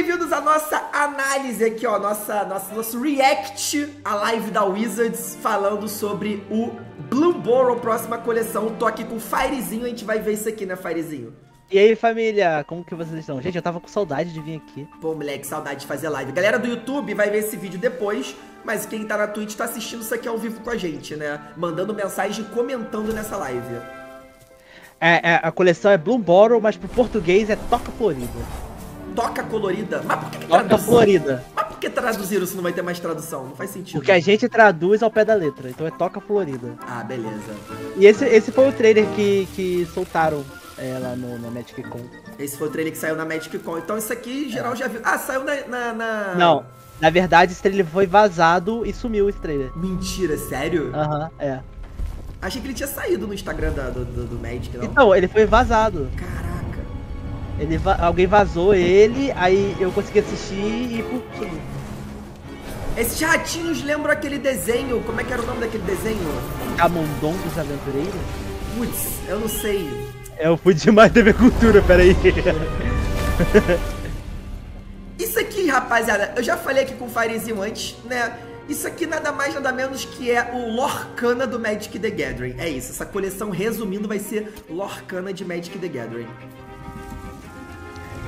bem-vindos à nossa análise aqui, ó, nosso react à live da Wizards falando sobre o Bloomburrow, próxima coleção. Tô aqui com o Firezinho, a gente vai ver isso aqui, né, Firezinho? E aí, família, como que vocês estão? Gente, eu tava com saudade de vir aqui. Pô, moleque, saudade de fazer live. Galera do YouTube vai ver esse vídeo depois, mas quem tá na Twitch tá assistindo isso aqui ao vivo com a gente, né? Mandando mensagem, comentando nessa live. A coleção é Bloomburrow, mas pro português é Toca Florida. Toca colorida? Mas por que traduziram? Toca Florida. Mas por que traduziram se não vai ter mais tradução? Não faz sentido. Porque a gente traduz ao pé da letra, então é Toca Florida. Ah, beleza. E esse foi o trailer que soltaram. Lá no Magic Con. Esse foi o trailer que saiu na Magic Con. Então isso aqui, geral, já viu. Ah, saiu na... Não, na verdade esse trailer foi vazado e sumiu esse trailer. Mentira, sério? Aham, é. Achei que ele tinha saído no Instagram do Magic, não? Então, ele foi vazado. Caraca. Alguém vazou ele, aí eu consegui assistir e curti. Esses ratinhos lembram aquele desenho. Como é que era o nome daquele desenho? Camundongo dos Aventureiros? Putz, eu não sei. Eu fui demais da minha cultura, peraí. Isso aqui, rapaziada, eu já falei aqui com o Firezinho antes, né? Isso aqui nada mais, nada menos que é o Lorcana do Magic The Gathering. É isso, essa coleção, resumindo, vai ser Lorcana de Magic The Gathering.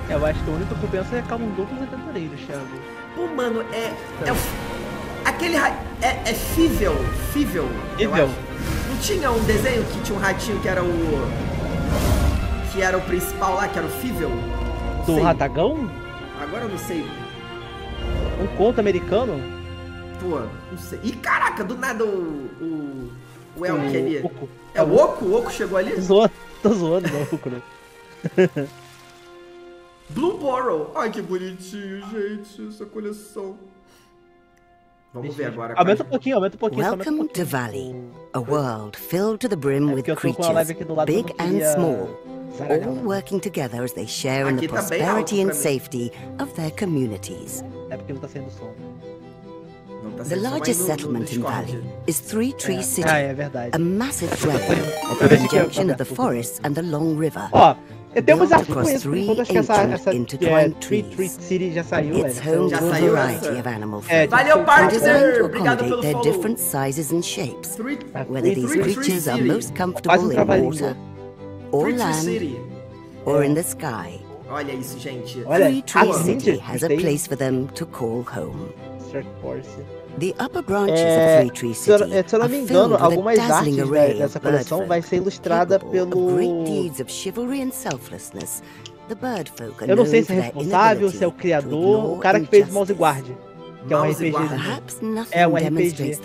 Eu acho que o único que eu penso é Camundongo dos Aventureiros, Thiago. Pô, mano, é Fievel. Fievel. Não tinha um desenho que tinha um ratinho que era o... Que era o principal lá, que era o Fievel? Do Ratagão? Agora eu não sei. Um Conto Americano? Pô, não sei. Ih, caraca, do nada o Elk ali. Oco. É o Oko? O Oko chegou ali? Tô zoando, não, Oko, né? Bloomburrow. Ai, que bonitinho, gente, essa coleção. Vamos ver agora. Aumenta um pouquinho. Welcome to Valley, a world filled to the brim with creatures, big and small, all working together as they share in the prosperity and safety of their communities. The largest settlement in Valley is Three Tree City, a massive dwelling at the conjunction of the forests and the long river. Built across three ancient intertwined trees, its home to a variety of animal food, designed to accommodate their different sizes and shapes, whether these creatures are most comfortable in water, or land, or in the sky. Three Tree City has a place for them to call home. The upper branches of Three Tree City se eu não me engano, algumas artes dessa coleção vai ser ilustrada pelo... Eu não sei se é responsável, se é o criador, o cara que fez o Mouse Guard. Que é um RPG. É um RPG.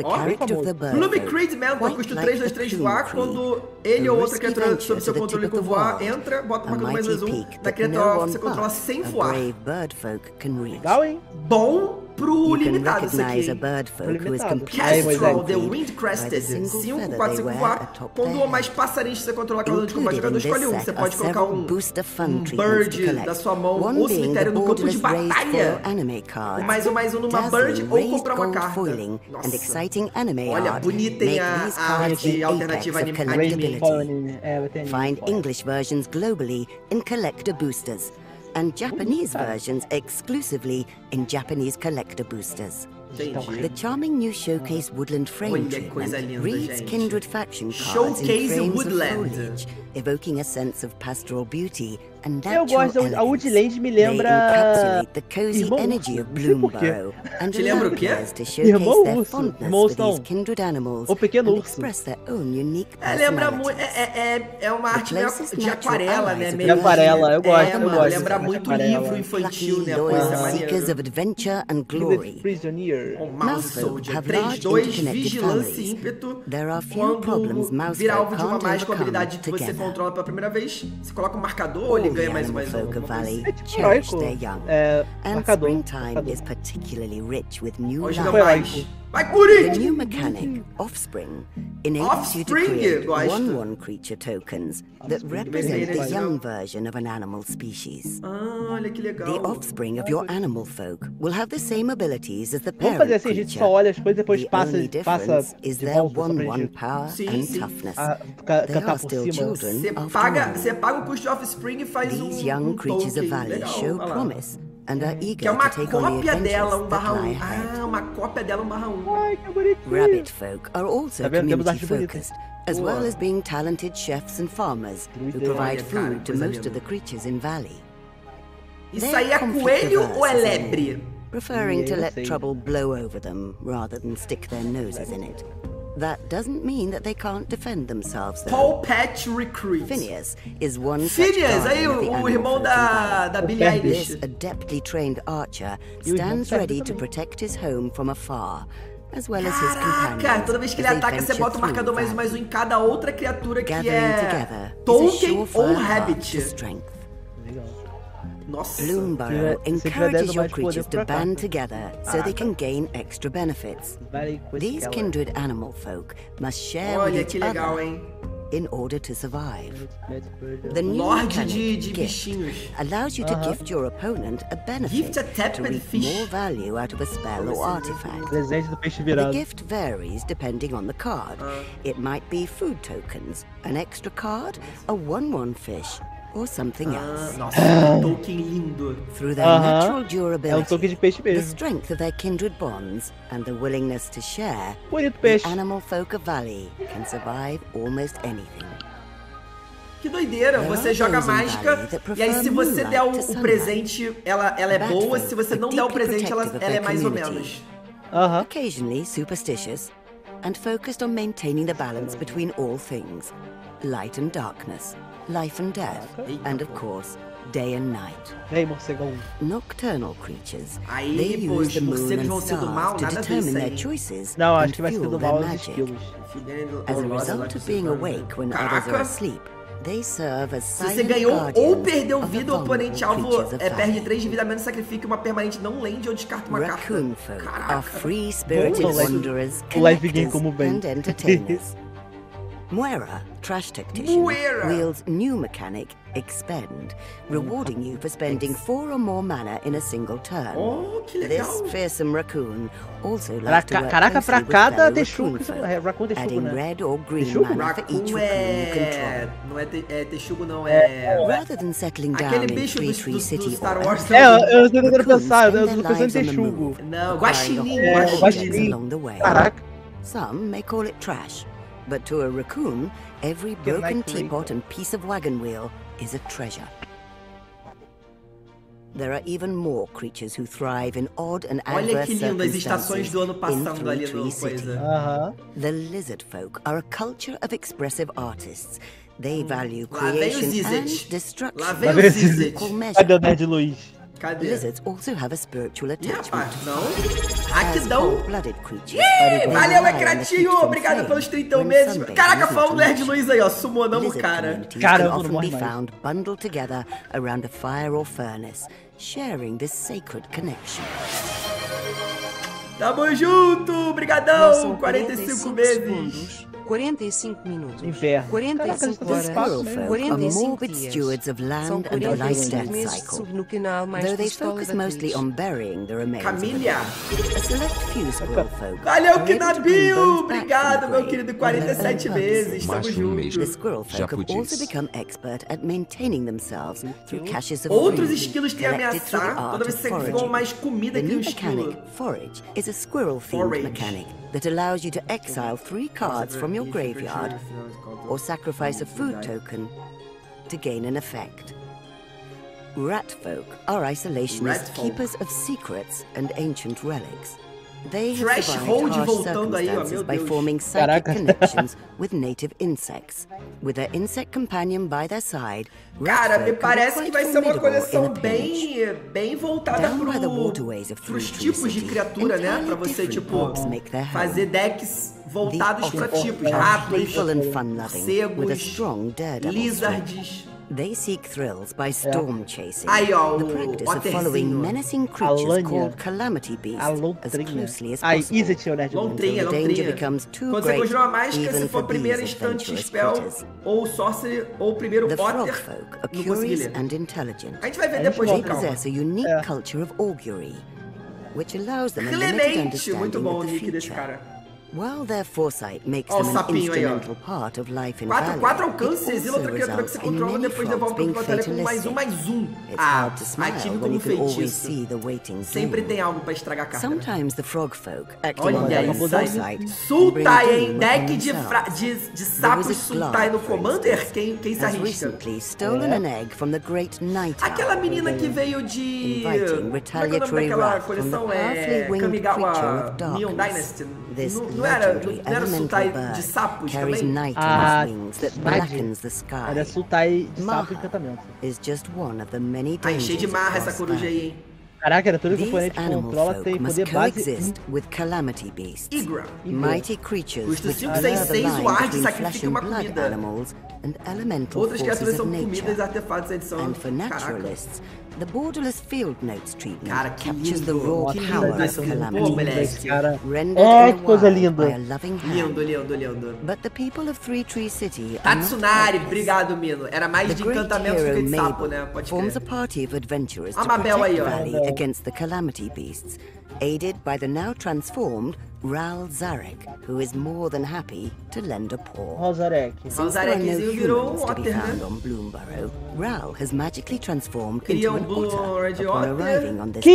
O nome Creed Man, com custo 3234, quando ele ou outra criatura sob seu controle com voar entra, bota uma mais azul da criatura que você controla sem voar. Legal, hein? Bom pro limitado isso aqui. Castrol, The Windcrested, 5, 4, 5 voar. Quando ou mais passarinhos você controla a causa de combate, jogador escolhe um. Você pode colocar um bird da sua mão ou cemitério no campo de batalha. Mais um numa bird ou comprar uma carta. Olha, bonita, hein, a arte alternativa anime. Find English versions globally in collector boosters. And Japanese versions exclusively in Japanese collector boosters. Entendi. The charming new showcase woodland frame treatment reads kindred faction cards in frames of foliage, evoking a sense of pastoral beauty and natural elements. Me lembra the cozy energy of Bloomburrow and allow players to showcase their fondness for these kindred animals and express their own unique personalities. É uma arte de aquarela, né? De aquarela, eu gosto. Lembra muito livro infantil, né? Seekers of adventure and glory. Com Mouse Soldier 3-2, vigilância e ímpeto. Quando virar alvo de uma mágica ou habilidade que você controla pela primeira vez, você coloca um marcador ou ele ganha mais um. É tipo heróico. Marcador. Hoje não mais. Vai, Curic! Offspring gosta. Olha que legal. Vamos fazer assim, a gente só olha as coisas e depois passa de volta. Sim. Cantar por cima. Você paga o custo de Offspring e faz um token. Legal, olha lá. que é uma cópia dela 1/1. Ah, uma cópia dela 1/1. Ai, que bonitinho. Rabbit folk are also community focused, as well as being talented chefs and farmers who provide food to most of the creatures in valley. Isso aí é coelho ou é lebre? Preferring to let trouble blow over them rather than stick their noses in it. That doesn't mean that they can't defend themselves, though. Paul Patch Recruits. Phineas is one such guardian of the animal da Billie Eilish. This adeptly trained archer stands ready to protect his home from afar, as well as his companions. Caraca, toda vez que ele ataca, você bota o marcador mais um em cada outra criatura que é token ou rabbit. Nossa. Bloomburrow encourages your creatures to band together so they can gain extra benefits. These kindred animal folk must share with each other in order to survive. The new mechanic gift allows you to gift your opponent a benefit to reap more value out of a spell or artifact. The gift varies depending on the card. It might be food tokens, an extra card, a 1/1 fish, or something else. Nossa, que token lindo. Through their natural durability, the strength of their kindred bonds and the willingness to share, the animal folk of Valley can survive almost anything. Que doideira, você joga mágica e aí se você der o presente, ela é boa, se você não der o presente, ela é mais ou menos. Occasionally superstitious and focused on maintaining the balance between all things, light and darkness, life and death, and of course, day and night. Nocturnal creatures, they use the moon and stars to determine their choices and fuel their magic. As a result of being awake when others are asleep, they serve as silent guardians of the vulnerable creatures of Valley. Raccoon folk are free-spirited wanderers, collectors, and entertainers. Moira, trash tactician, wields new mechanic, Expend, rewarding you for spending 4 or more mana in a single turn. This fearsome raccoon also likes to work closely with fellow raccoon folk, adding red or green mana for each raccoon you control. Rather than settling down in Three Tree City or raccoons spend their lives on the move, acquiring opportunities along the way. Some may call it trash, but to a raccoon, every broken teapot and piece of wagon wheel is a treasure. There are even more creatures who thrive in odd and adverse circumstances in Three Tree City. The lizard folk are a culture of expressive artists. They value creation and destruction equal measure. Lizards also have a spiritual attachment. Cold-blooded creatures. Valeu, Ecratinho! Obrigado pelos 31 meses. Caraca, foi o Nerd Luiz aí, ó. Sumonamos o cara. Caramba, be found bundled together around a fire or furnace, sharing this sacred connection. Tamo junto! Brigadão! 45 meses. 45 minutos. Inverno. 45 horas. 45 dias. São 45 meses de sub no canal mais do Pistola da Cris. Camilha! Valeu, Kinabio! Obrigado, meu querido. 47 meses. Tamo junto. Outros esquilos têm ameaçar. Toda vez que você for mais comida que um esquilo. Forage is a squirrel-themed mechanic that allows you to exile 3 cards from your graveyard or sacrifice a food token to gain an effect. Rat folk are isolationist keepers of secrets and ancient relics. They have survived harsh circumstances by forming psychic connections with native insects. With their insect companion by their side, cara, me parece que vai ser uma coleção bem voltada pros tipos de criatura, né? Pra você, tipo, fazer decks voltados pra tipos. Ratos, morcegos, lizards. They seek thrills by storm chasing, the practice of following menacing creatures called calamity beasts as closely as possible. The danger becomes too great even for these adventurous creatures. The frog folk are curious and intelligent. They possess a unique culture of augury, which allows them a limited understanding of the future. While their foresight makes them an instrumental part of life in value, it also results in many frogs being fatalistic. It's hard to smile when you can always see the waiting doom. Sometimes the frog folk, acting on their foresight, bring doom upon themselves. There was a glove, for instance, has recently stolen an egg from the great night owl, inviting retaliatory wrath from the powerfully winged creature of darkness. This legendary elemental bird carries night on its wings that blackens the sky. Maha is just one of the many dangers of the sky. These animal folk must coexist with calamity beasts, mighty creatures which blur the line between flesh and blood animals and elemental forces of nature. And for naturalists, the borderless field notes treatment captures the raw power of calamity beasts, rendered in a while by a loving hand. But the people of Three Tree City are not friends. The great hero Mabel forms a party of adventurers to protect Valley against the calamity beasts, aided by the now transformed Ral Zarek, who is more than happy to lend a paw. Since there are no humans to be found on Bloomburrow, Ral has magically transformed into an otter upon arriving on this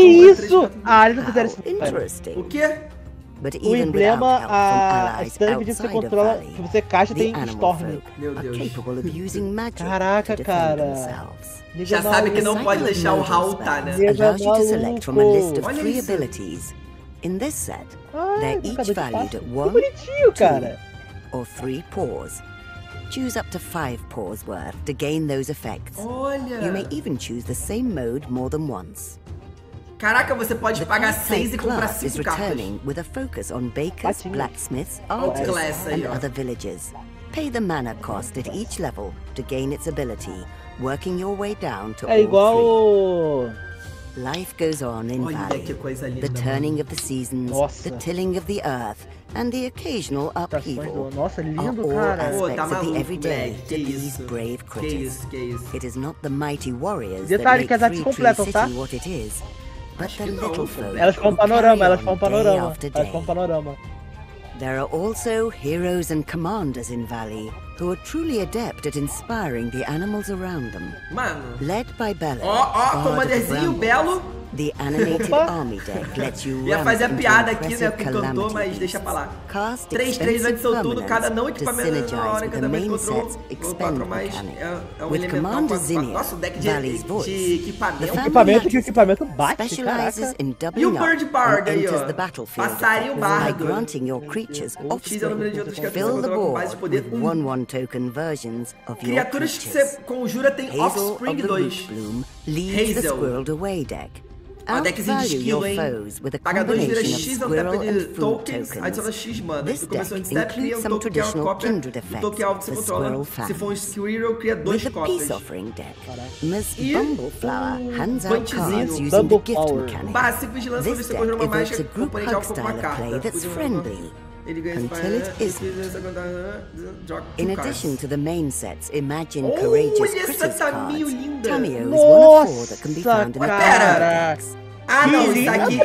world. How interesting. But even without help from allies outside of Valley, the animal folk are capable of using magic to defend themselves. Já sabe que não pode deixar o Raul tá, né? Allows you to select from a list of 3 abilities. In this set, they're each valued at 1, 2, or 3 paws. Choose up to 5 paws worth to gain those effects. You may even choose the same mode more than once. Caraca, você pode pagar 6 e comprar 5 cartas. With a focus on bakers, blacksmiths, artists, and other villagers. Pay the mana cost at each level to gain its ability, working your way down to all 3. Life goes on in Valley, the turning of the seasons, the tilling of the earth, and the occasional upheaval are all aspects of the everyday to these brave critters. It is not the mighty warriors that make Three Tree City what it is, but the little folk who carry on day after day. There are also heroes and commanders in Valley who are truly adept at inspiring the animals around them. Led by Belo, the animated army deck lets you ramble into impressive calamities. Cast expensive permanents to synergize with the main set's expend mechanic. With Commander Zinnia, Valley's voice, the family specializes in doubling up and enters the battlefield by granting your creatures offspring. Fill the board with 1/1 token versions of your creatures. Hazel of the Root Bloom leads the Squirreled Away deck. Outvalue your foes with a combination of squirrel and food tokens. This deck includes some traditional kindred effects for squirrel fans. With the Peace Offering deck, Ms. Bumbleflower hands out cards using the gift mechanic. This deck evokes a group hug style of play that's friendly, until it isn't. In addition to the main set's Imagine Courageous Critters cards, Tamio is one of 4 that can be found in the decks. With the Imagine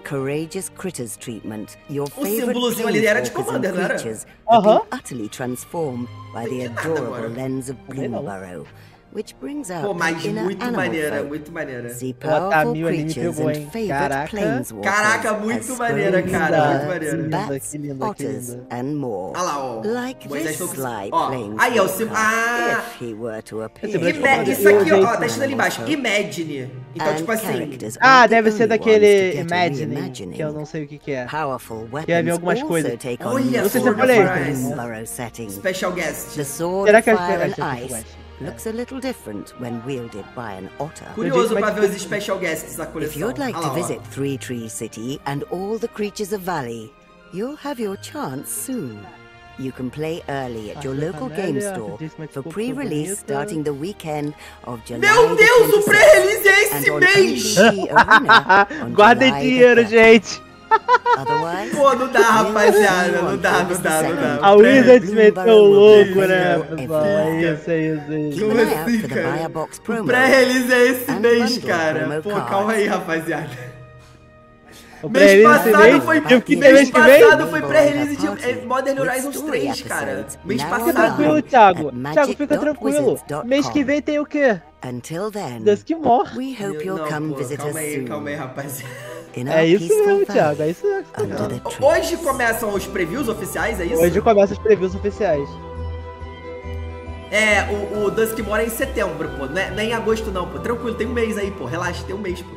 Courageous Critters treatment, your favorite planeswalkers and creatures have been utterly transformed by the adorable lens of Bloomburrow, which brings out the inner animal folk. See powerful creatures and favorite planeswalkers as squirrels, birds, bats, otters, and more. Like this sly planeswalker, if he were to appear, deve ser daquele Imagine, que eu não sei o que é. Que é algumas coisas. Olha, Special Guest. Será que é Special Guest? Looks a little different when wielded by an otter. Curioso para ver os special guests da coleção. If you'd like to visit Three Tree City and all the creatures of Valley, you'll have your chance soon. You can play early at your local game store for pre-release starting the weekend of July. Meu Deus, o pré-release é esse mês! Guardem dinheiro, gente. Pô, não dá, rapaziada. Não dá. A Wizards meteu louco, né, pessoal? É isso. Como assim, cara? O pré-release é esse mês, cara. Pô, calma aí, rapaziada. Mês passado foi pré-release de Modern Horizons 3, cara. Mês passado. Fica tranquilo, Thiago. Thiago, fica tranquilo. Mês que vem tem o quê? Duskmourn. Calma aí, rapaziada. É isso mesmo, Thiago, é isso mesmo. Hoje começam os previews oficiais, é isso? Hoje começam os previews oficiais. É, o Duskmourn é em setembro, pô. Não é em agosto, não, pô. Tranquilo, tem um mês aí, pô. Relaxa, tem um mês, pô.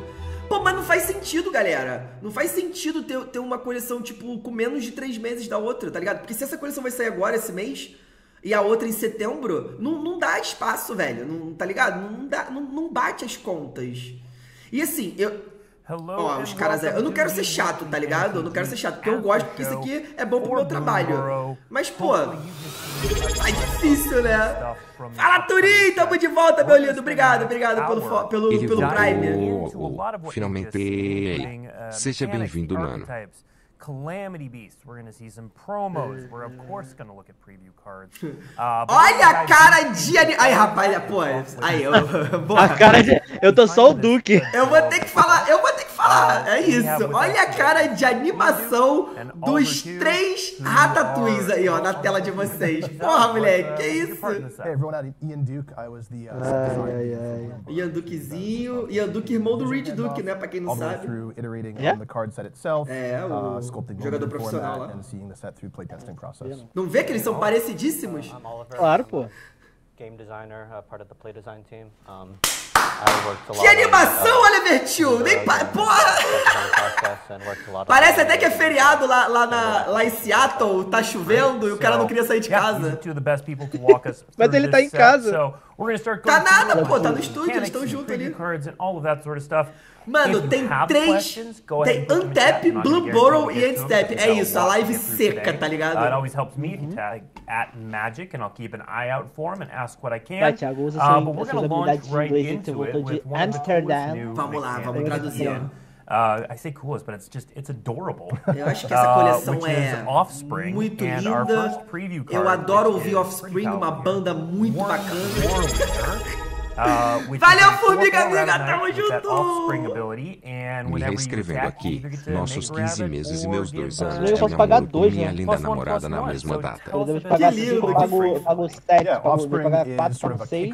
Pô, mas não faz sentido, galera. Não faz sentido ter uma coleção, tipo, com menos de 3 meses da outra, tá ligado? Porque se essa coleção vai sair agora, esse mês, e a outra em setembro, não dá espaço, velho. Não, tá ligado? Não bate as contas. E assim, ó, os caras... Eu não quero ser chato, tá ligado? Eu não quero ser chato, porque eu gosto, porque isso aqui é bom pro meu trabalho. Mas, pô... É difícil, né? Fala, Turim! Tamo de volta, meu lindo! Obrigado pelo Prime. Finalmente. Seja bem-vindo, mano. Olha a cara de... Ai, rapaz, pô. Aí, a cara de... Eu tô só o Duque. Eu vou ter que falar. É isso. Olha a cara de animação dos 3 Ratatouilles aí, ó, na tela de vocês. Porra, moleque, que isso? Ian Duquezinho. Ian Duque, irmão do Reed Duque, né? Pra quem não sabe. É, o... jogador profissional lá. Não vê que eles são parecidíssimos? Claro, pô. Que animação, Oliver Tio! Nem porra! Parece até que é feriado lá em Seattle, tá chovendo e o cara não queria sair de casa. Mas ele tá em casa. Tá nada, pô, tá no estúdio, eles estão juntos ali. Mano, tem 3. Tem Untap, Bloomburrow e Endstep. É isso, a live seca, tá ligado? Vai, Thiago, usa suas habilidades de inglês que você voltou de Amsterdam. Vamos lá, vamos traduzir. Eu acho que essa coleção é muito linda. Eu adoro ouvir Offspring, uma banda muito bacana. Valeu, Formiga Amiga, tamo junto! Me reescrevendo aqui, nossos 15 meses e meus 2 anos de namoro e minha linda namorada na mesma data. Eu devo pagar 5, eu pago 7, eu pago 4, 6,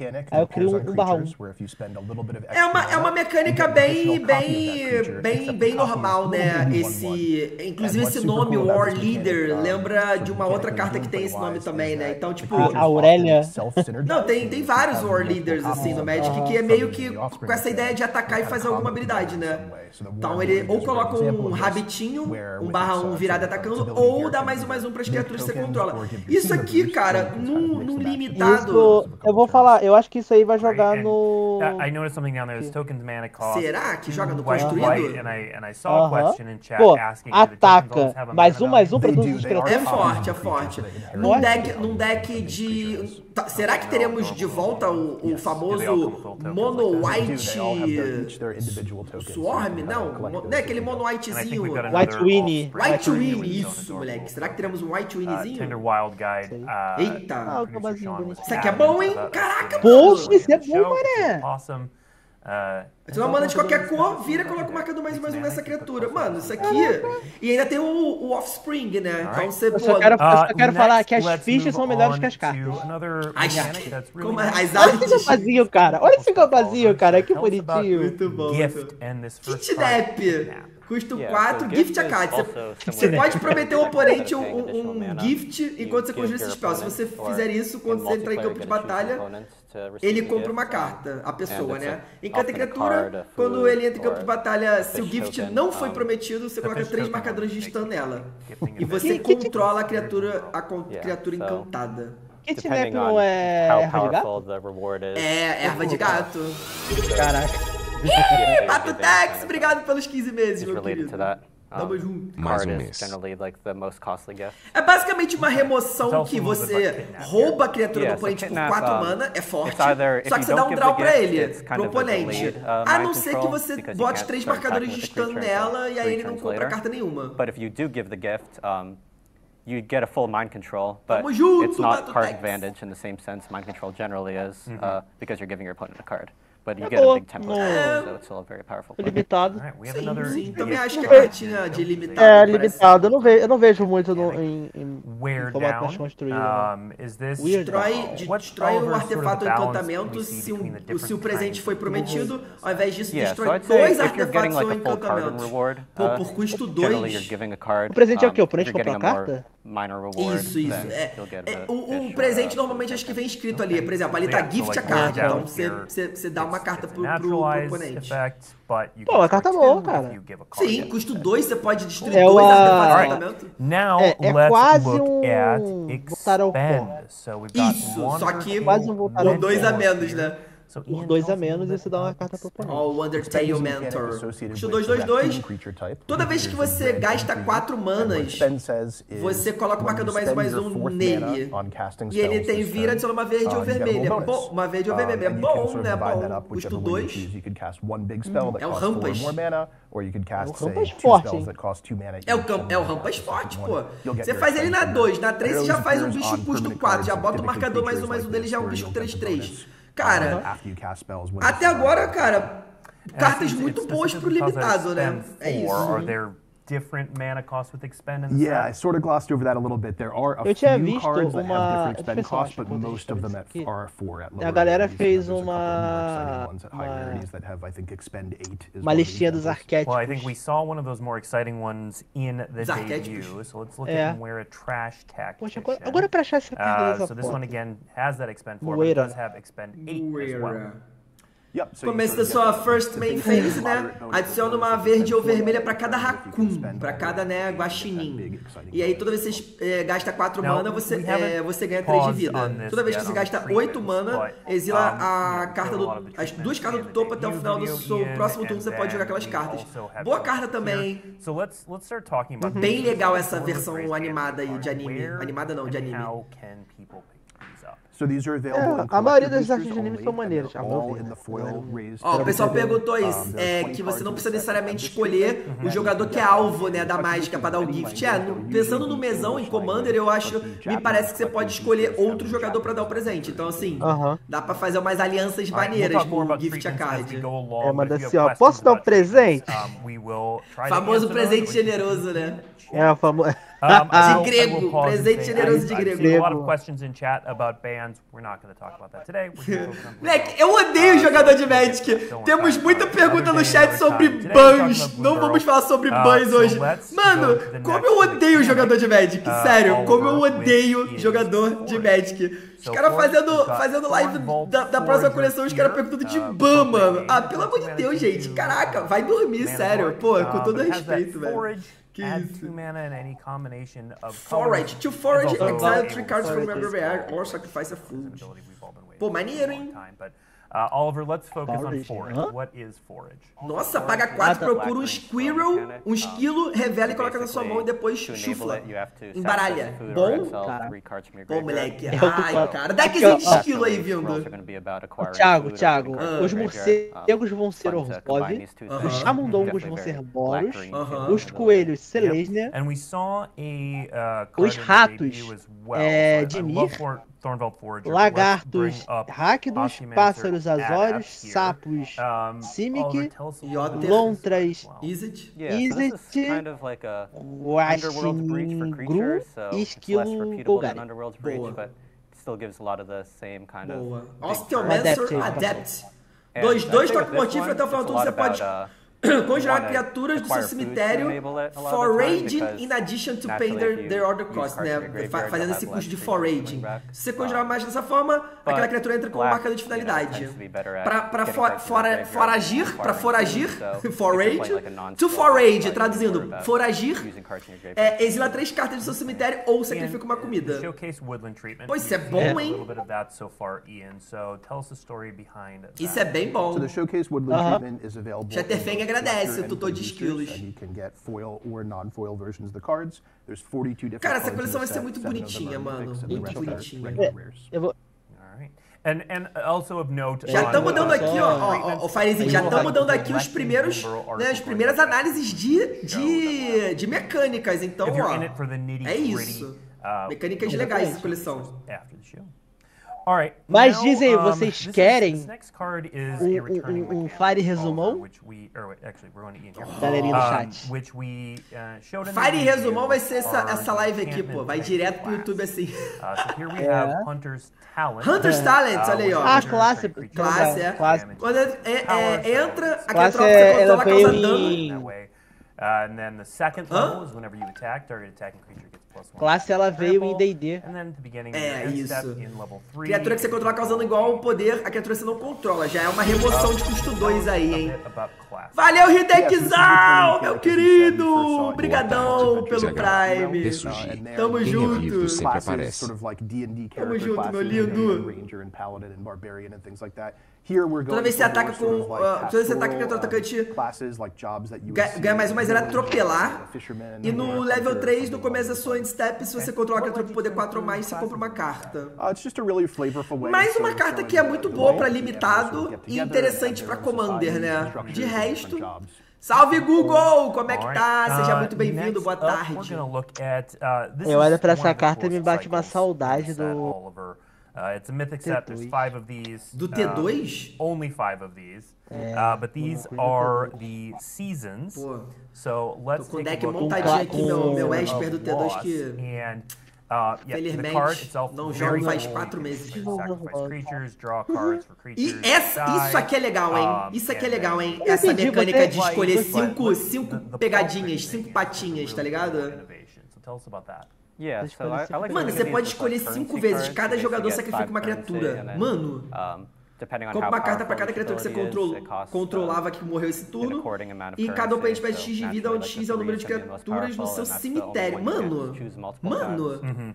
aí eu crio um /1. É uma mecânica bem normal, né? Inclusive esse nome, War Leader, lembra de uma outra carta que tem esse nome também, né? Então, tipo... A Aurélia? Não, tem vários War Leaders. Assim, no Magic, que é meio que com essa ideia de atacar e fazer alguma habilidade, né? Então ele ou coloca um rabitinho, um /1 virado atacando, ou dá mais um para as criaturas que você controla. Isso aqui, cara, num limitado... Isso, eu vou falar, eu acho que isso aí vai jogar no... Será que joga no construído? Pô, ataca, mais um para todos os criaturas. É forte. Num deck de... Será que teremos de volta o famoso Mono White Swarm? Não, né? Aquele Mono Whitezinho. White Winnie, isso, moleque. Será que teremos um White Winniezinho? Eita. Isso aqui é bom, hein? Caraca, mano. Poxa, isso é bom, mané. Você não manda de qualquer cor, vira e coloca o marcador mais um nessa criatura. Mano, isso aqui... E ainda tem o Offspring, né? Então você... Eu só quero falar que as fichas são melhores que as cartas. Olha esse copazinho, cara. Que bonitinho. Muito bom. Kitnap. Custa 4, gift a carta. Você pode prometer ao oponente um gift enquanto você conjura esse spell. Se você fizer isso, quando você entrar em campo de batalha, ele compra uma carta, a pessoa, né? Encanta criatura, quando ele entra em campo de batalha, se o gift não foi prometido, você coloca 3 marcadores de stun nela. E você controla a criatura encantada. Kitnap não é erva de gato? É, erva de gato. Caraca. Pato Tex, obrigado pelos 15 meses, meu querido. dá mais um. Mais um mês. É basicamente uma remoção que você rouba a criatura do oponente por 4 mana, é forte, só que você dá um draw pra ele, pro oponente. A não ser que você bote 3 marcadores de stun nela e aí ele não compra carta nenhuma. You'd get a full mind control, but it's not card advantage in the same sense mind control generally is, because you're giving your opponent a card. But you get a big tempo, so it's still very powerful. Limitado. Sim, também acho que a cartinha de limitado. É, limitado. Eu não vejo muito em formato de construído. Destrói um artefato ou encantamento se o presente foi prometido. Ao invés disso, destrói 2 artefatos ou encantamentos. Pô, por custo 2. O presente é o quê? O presente compra uma carta? Isso. O presente normalmente acho que vem escrito ali. Por exemplo, ali tá gift a carta. Então você dá uma carta pro oponente. Pô, a carta é boa, cara. Sim, custo 2, você pode destruir 2 artefatos. É quase um voltar ao pó. Isso, só que com 2 a menos, né? Por 2 a menos, você dá uma carta pro oponente. Ó, o Undertale Mentor. Custo 2/2/2. Toda vez que você gasta 4 manas, você coloca o marcador +1/+1 nele. E ele tem vira, adiciona uma verde ou vermelha. Bom, uma verde ou vermelha. É bom, né? Bom, custo 2. É o Rampas. É o Rampas forte, pô. Você faz ele na 2, na 3 você já faz um bicho custo 4. Já bota o marcador +1/+1 dele, já é um bicho 3/3. Cara, até agora, cara, cartas muito boas pro limitado, né? É isso. Eu tinha visto uma... A galera fez uma listinha dos arquétipos. Poxa, agora pra achar essa carta Moira. Começa da sua first main phase, né? Adiciona uma verde ou vermelha pra cada raccoon, pra cada, né, guaxinim. E aí toda vez que você gasta 4 mana, você ganha 3 de vida. Toda vez que você gasta 8 mana, exila as 2 cartas do topo até o final do seu próximo turno, você pode jogar aquelas cartas. Boa carta também. Bem legal essa versão animada aí de anime. Animada não, de anime. A maioria das artes de anime são maneiras. O pessoal perguntou isso, que você não precisa necessariamente escolher o jogador que é alvo, né, da mágica para dar o gift. Pensando no mesão, em Commander, eu acho, me parece que você pode escolher outro jogador para dar o presente. Então, assim, dá para fazer umas alianças maneiras com o gift a card. Mas assim, ó, posso dar um presente? Famoso presente generoso, né? É, famoso... de grego, presente generoso de grego. Moleque, eu odeio jogador de Magic. Temos muita pergunta no chat sobre bans. Não vamos falar sobre bans hoje. Mano, como eu odeio jogador de Magic. Sério, como eu odeio jogador de Magic. Os caras fazendo live da próxima coleção, os caras perguntando de ban, mano. Ah, pelo amor de Deus, gente. Caraca, vai dormir, sério. Pô, com todo respeito, velho. Que isso? Forage. To forage, exile 3 cards from your graveyard or sacrifice a food. Pô, maneiro, hein? Oliver, let's focus on forage. What is forage? Nossa, paga 4, procura um squirrel, um esquilo, revela e coloca na sua mão e depois chufla. Embaralha. Bom? Bom, moleque. Ai, cara. Dá aquele esquilo aí vindo. Thiago, os morcegos vão ser Orbov, os chamundongos vão ser Boros, os coelhos Selesnya, os ratos Dimir, lagartos Rakdos, pássaros Azórios, sapos Simic, lontras Izzet, Guaxiningru e esquilo Golgari. Boa. Osteomancer Adept. 2/2, toca o motivo até o final do turno, você pode conjurar criaturas do seu cemitério foraging in addition to paying their order cost, né? Fazendo esse custo de foraging. Se você conjurar mais dessa forma, aquela criatura entra com um marcador de finalidade. Para foragir, forage, to forage, traduzindo, foragir, exila 3 cartas do seu cemitério ou sacrifica uma comida. Pô, isso é bom, hein? Isso é bem bom. Chatterfang é agradece o tutor de esquilos. Cara, essa coleção vai ser muito bonitinha, mano. Muito bonitinha. Já estamos dando aqui, ó, Firezinho, já estamos dando aqui os primeiros, né, as primeiras análises de mecânicas, então, ó, é isso. Mecânicas legais essa coleção. Mas dizem, vocês querem um Fire resumão? Galerinha do chat. Fire resumão vai ser essa live aqui, pô. Vai direto pro YouTube assim. Hunter's Talent, olha aí, ó. Ah, classe. Classe, é. Quando entra, aquela tropa que você controla causa dano. And then the second level is whenever you attack, target attacking creature gets +1. Classe, ela veio em D&D. É isso. Criatura que você controla causando igual um poder, a criatura que você não controla. Já é uma remoção de custo 2 aí, hein? Valeu, Hidekizal, meu querido! Obrigadão pelo Prime. Tamo junto. Tamo junto, meu lindo. Toda vez que você ataca com. Toda vez que você ataca com o atacante, ganha mais uma, era atropelar. E no level 3, no começo da sua endstep, se você controlar a criatura com poder 4 ou mais, você compra uma carta. Mais uma carta que é muito boa pra limitado e interessante pra commander, né? De resto. Salve, Google! Como é que tá? Seja muito bem-vindo, boa tarde. Eu olho pra essa carta e me bate uma saudade do. It's a mythic set. There's 5 of these. Do T2? Only 5 of these. But these are the seasons. Pô, so let's take a look at aqui meu esper do T2 que felizmente não jogo faz 4 meses. E isso aqui é legal, hein? Isso aqui é legal, hein? Essa mecânica de escolher 5 pegadinhas, 5 patinhas, tá ligado? Mano, você pode escolher 5 vezes. Cada jogador sacrifica uma criatura. Mano, compra uma carta pra cada criatura que você controlava que morreu esse turno. E cada oponente perde X de vida, onde X é o número de criaturas no seu cemitério. Mano,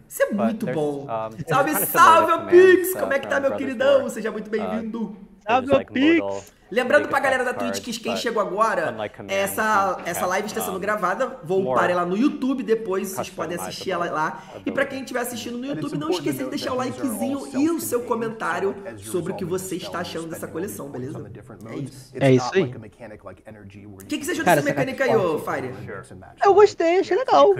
isso é muito bom. Salve, salve, Pix! Como é que tá, meu queridão? Seja muito bem-vindo. Salve, Pix! Lembrando pra galera da Twitch que quem chegou agora, essa live está sendo gravada, vou parar ela no YouTube depois, vocês podem assistir ela lá. E pra quem estiver assistindo no YouTube, não esqueça de deixar o likezinho e o seu comentário sobre o que você está achando dessa coleção, beleza? É isso aí. O que você achou dessa mecânica aí, ô Fire? Eu gostei, achei legal.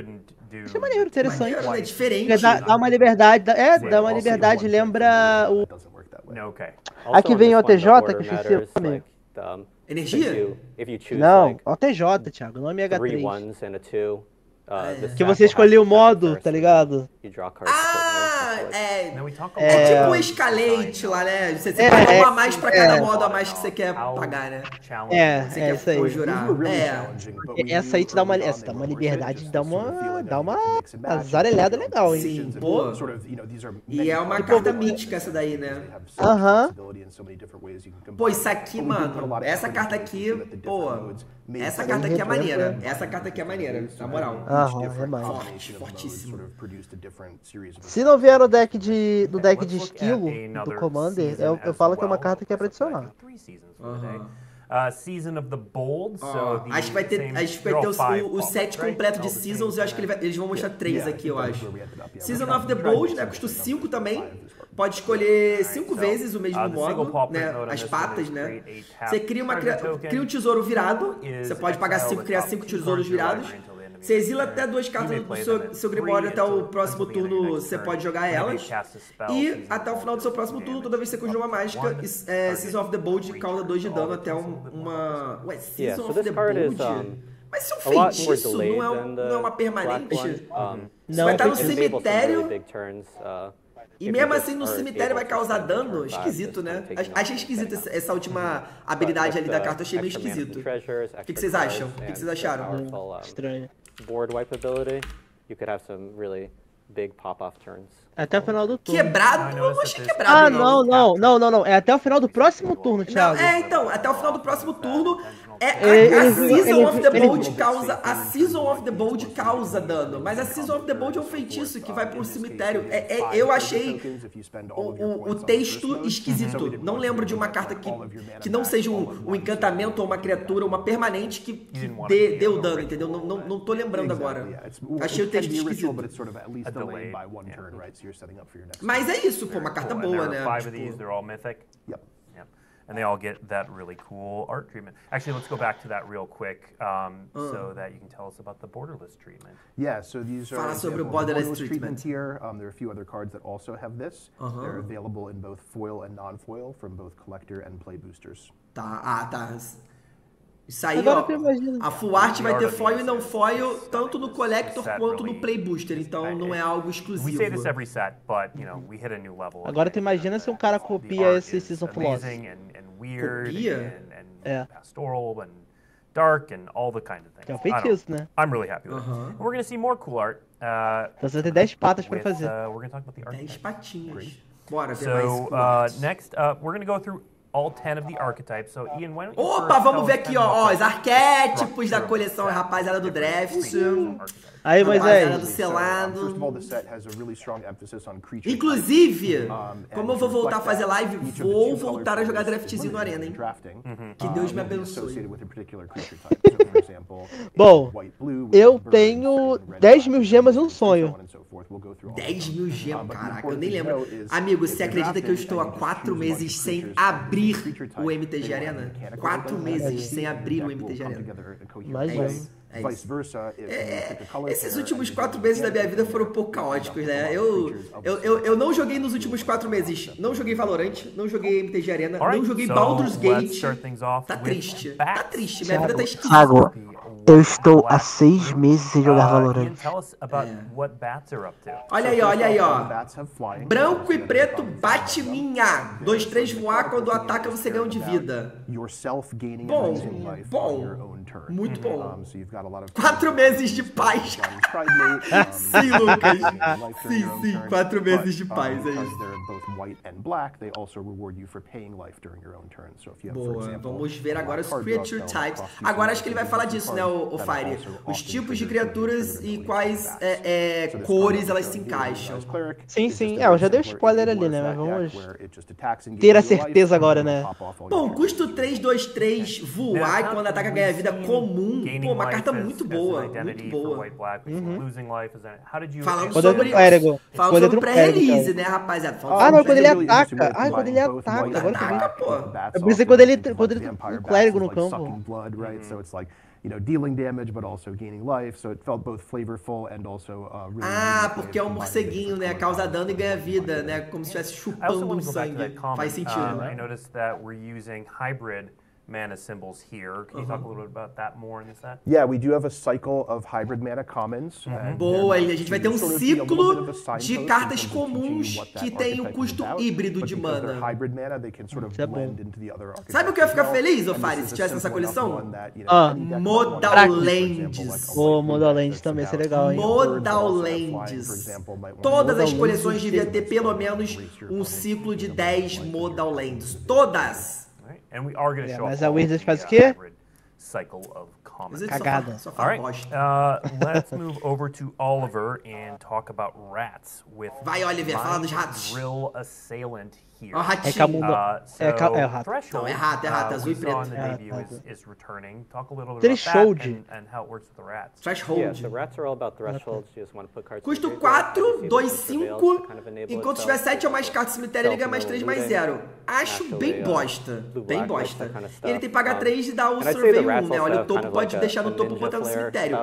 Achei maneiro, interessante. É diferente. Dá uma liberdade, lembra o... Aqui vem o OTJ, que esqueci o nome. Energia? Não, OTJ, Thiago, o nome é H3. Que você escolheu o modo, tá ligado? É tipo um escalete lá, né? Você paga um a mais pra cada modo a mais que você quer pagar, né? Você quer conjurar. Essa aí te dá uma liberdade, dá uma azarelhada legal, hein? Sim, pô. E é uma carta mítica essa daí, né? Aham. Pô, isso aqui, mano, essa carta aqui, pô, essa carta aqui é maneira. Essa carta aqui é maneira, na moral. Forte, fortíssimo. Se não vier no deck do deck de estilo do Commander, eu falo que é uma carta que é pra adicionar. Acho que vai ter o set completo de Seasons, eu acho que eles vão mostrar 3 aqui, eu acho. Season of the Bold, né? Custa 5 também. Pode escolher 5 vezes o mesmo modo, né? As patas, né? Você cria um tesouro virado, você pode pagar 5, criar 5 tesouros virados. Você exila até 2 cartas do seu Grimório até o próximo turno, você pode jogar elas. E até o final do seu próximo turno, toda vez que você conjura uma mágica, Season of the Bold causa 2 de dano até uma... Ué, Season of the Bold? Mas se um feitiço não é uma permanente? Você vai estar no cemitério... E mesmo assim no cemitério vai causar dano? Esquisito, né? Achei esquisito essa última habilidade ali da carta, achei meio esquisito. O que vocês acham? O que vocês acharam? Estranho. Board wipe ability, you could have some really big pop-off turns. Até o final do turno. Quebrado? Eu não achei quebrado. Ah, não. É até o final do próximo turno, Thiago. Não, até o final do próximo turno. A Season of the Bold causa dano, mas a Season of the Bold é um feitiço que vai pro cemitério. Eu achei o texto esquisito. Não lembro de uma carta que não seja um encantamento ou uma criatura, uma permanente que dê o dano, entendeu? Não tô lembrando agora. Achei o texto esquisito. Mas é isso, pô, uma carta boa, né? Tipo... And they all get that really cool art treatment. Actually, let's go back to that real quick so that you can tell us about the borderless treatment. Yeah, so these are the borderless treatment here. There are a few other cards that also have this. They're available in both foil and non-foil from both collector and play boosters. Tá. Isso aí, ó, a full art vai ter foil e não foil tanto no collector quanto no play booster, então não é algo exclusivo. Agora tu imagina se um cara copia esse Season Floss. Copia? É. Que é um feitiço, né? Então você vai ter 10 patas pra fazer. 10 patinhas. Bora ver mais coisas. Next up, we're gonna go through all 10 of the archetypes. So, Ian, why don't you vamos ver aqui, ó, os arquétipos da coleção, rapaziada do draft. Aí, rapaziada do selado. Inclusive, como eu vou voltar a fazer live, vou voltar a jogar draftzinho no Arena, hein? Que Deus me abençoe. Bom, eu tenho 10 mil gemas e um sonho. 10 mil gemas, caraca, eu nem lembro. Amigo, você acredita que eu estou há 4 meses sem abrir o MTG Arena? 4 meses sem abrir o MTG Arena. Esses últimos 4 meses da minha vida foram um pouco caóticos, né? Eu não joguei nos últimos 4 meses. Não joguei Valorant, não joguei MTG Arena, não joguei Baldur's Gate. Tá triste, minha vida tá esquisita. Eu estou há 6 meses sem jogar Valorant. Olha aí, ó. Branco e preto bate minha. 2/3 voar, quando ataca você ganha um de vida. Bom. Muito bom. 4 meses de paz. Sim, Lucas. Sim. 4 meses de paz, é isso. Boa, vamos ver agora os creature types. Agora acho que ele vai falar disso, né, o Fire? Os tipos de criaturas e quais cores elas se encaixam. Sim. Eu já dei um spoiler ali, né? Mas vamos ter a certeza agora, né? Bom, custo 3, 2, 3, voar e quando ataca ganha vida comum. Pô, uma carta muito boa. Muito boa. Falando sobre pré-release, né, rapaziada? Quando ele ataca. Quando ele ataca. Agora ataca, pô. Eu pensei quando ele tem um clérigo no campo. Dealing damage, but also gaining life, so it felt both flavorful and also really. Porque é um morceguinho, né? Causa dano e ganha vida, né? Como se estivesse chupando um sangue. Faz sentido, né? I noticed that we're using hybrid mana symbols here. Can you talk a little bit about that more in this set? Yeah, we do have a cycle of hybrid mana commons. Boa, e a gente vai ter um ciclo de cartas comuns que tem um custo híbrido de mana. Sabe o que eu ia ficar feliz, Ofari, se tivesse nessa coleção? Modal Lands. Modal Lands também, isso é legal, hein? Modal Lands. Todas as coleções deviam ter pelo menos um ciclo de 10 Modal Lands. Todas! Mas a Wizards faz o quê? Cagada. Let's move over to Oliver and talk about rats with. Vai, Oliver, fala dos ratos. Real assailant here. O ratinho. É o rato. Não, é rato, azul e preto. Threshold. Custo 4, 2, 5. Enquanto tiver 7 ou mais cartas do cemitério, ele ganha mais 3, mais 0. Acho bem bosta. E ele tem que pagar 3 e dar o survey 1, né? Olha, o topo pode deixar no topo e botar no cemitério.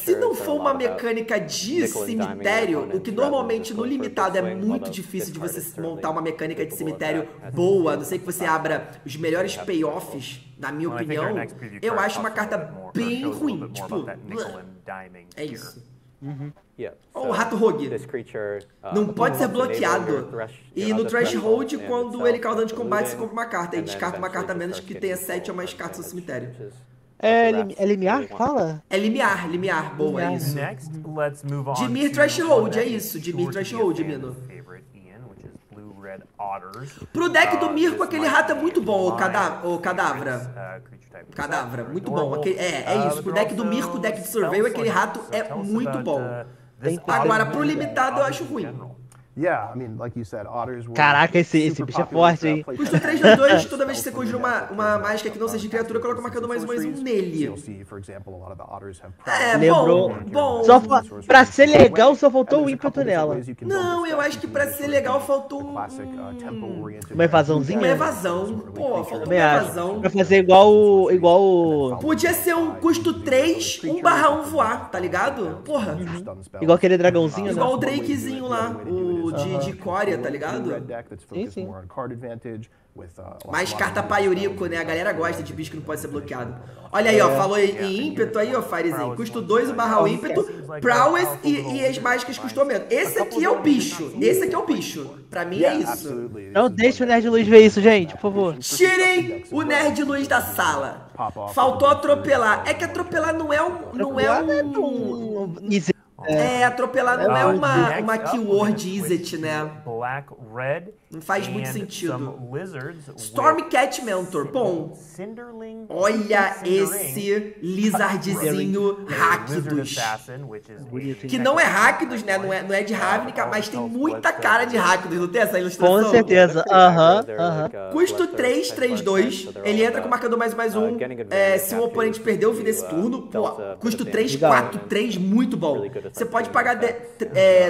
Se não for uma mecânica de cemitério, o que normalmente no limitado é muito difícil de você montar uma mecânica de cemitério boa, a não ser que você abra os melhores payoffs, na minha opinião, eu acho uma carta bem ruim. Tipo, é isso. O rato rogue não pode ser bloqueado. E no threshold, quando ele causa dano de combate, você compra uma carta e descarta uma carta a menos que tenha 7 ou mais cartas no cemitério. É limiar? Fala? É limiar. Boa, é isso. Dimir Threshold, é isso. Dimir Threshold, Mino. Pro deck do Mirko, aquele rato é muito bom, o Cadavra. Cadavra, muito bom. É isso, pro deck do Mirko, o deck de Surveio, aquele rato é muito bom. Agora, pro limitado, eu acho ruim. Caraca, esse bicho é forte, hein? Custa 3/2, toda vez que você conjura uma mágica que não seja de criatura, coloca o marcador +1/+1 nele. É, bom. Só pra ser legal, só faltou o ímpeto nela. Não, eu acho que pra ser legal faltou uma evasãozinha? Uma evasão. Pô, faltou uma evasão. Pra fazer igual o... Podia ser um custo 3, 1/1 voar, tá ligado? Porra. Igual aquele dragãozinho, igual o Drakezinho lá, o... De Coreia, tá ligado? Sim. Mais carta paiorico, né? A galera gosta de bicho que não pode ser bloqueado. Olha aí, ó. Falou em ímpeto aí, ó, Farezinho. Custo 2 / o ímpeto. Prowess e as mágicas custou menos. Esse aqui é o bicho. Esse aqui é o bicho. Pra mim é isso. Não deixa o Nerd Luz ver isso, gente, por favor. Tirem o Nerd Luz da sala. Faltou atropelar. É que atropelar não é um... Não é um... É, atropelar não é uma keyword iset, né? Não faz muito sentido. Stormcat Mentor, bom. Olha esse Lizardzinho Rakdos. Que não é Rakdos, né? Não é de Ravnica, mas tem muita cara de Rakdos. Não tem essa ilustração? Com certeza. Custo 3, 3/2. Ele entra com o marcador +1/+1. Se o oponente perder o fim desse turno, pô, custo 3, 4, 3, muito bom. Você pode pagar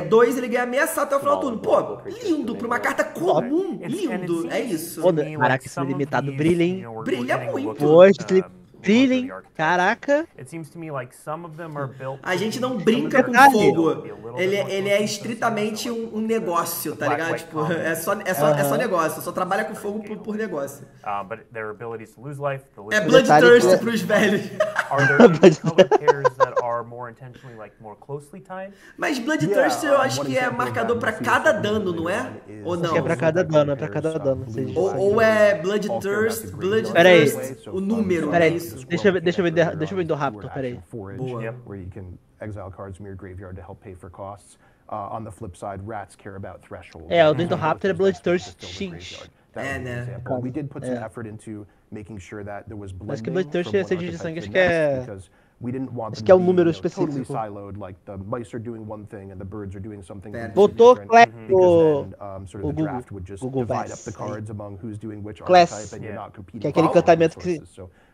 2 e ele ganha meia sala até o final do turno. Pô, lindo, pra uma carta comum, lindo, é isso. Caraca, esse limitado brilha, hein? Brilha muito. Brilha, hein? Caraca. A gente não brinca com fogo. Ele é estritamente um negócio, tá ligado? Tipo, é só negócio, só trabalha com fogo por negócio. É bloodthirst pros velhos. Mas bloodthirst eu acho que é marcador pra cada dano, não é? Ou não? Acho que é pra cada dano, é pra cada dano. Ou é bloodthirst, o número. Peraí, deixa eu ver do Raptor, peraí. Boa. O do Raptor é Bloodthirst Xinx. É, né? Acho que Bloodthirst é sede de sangue, acho que é... Acho que é um número específico. Botou o Google Bass. Class. Que é aquele encantamento que...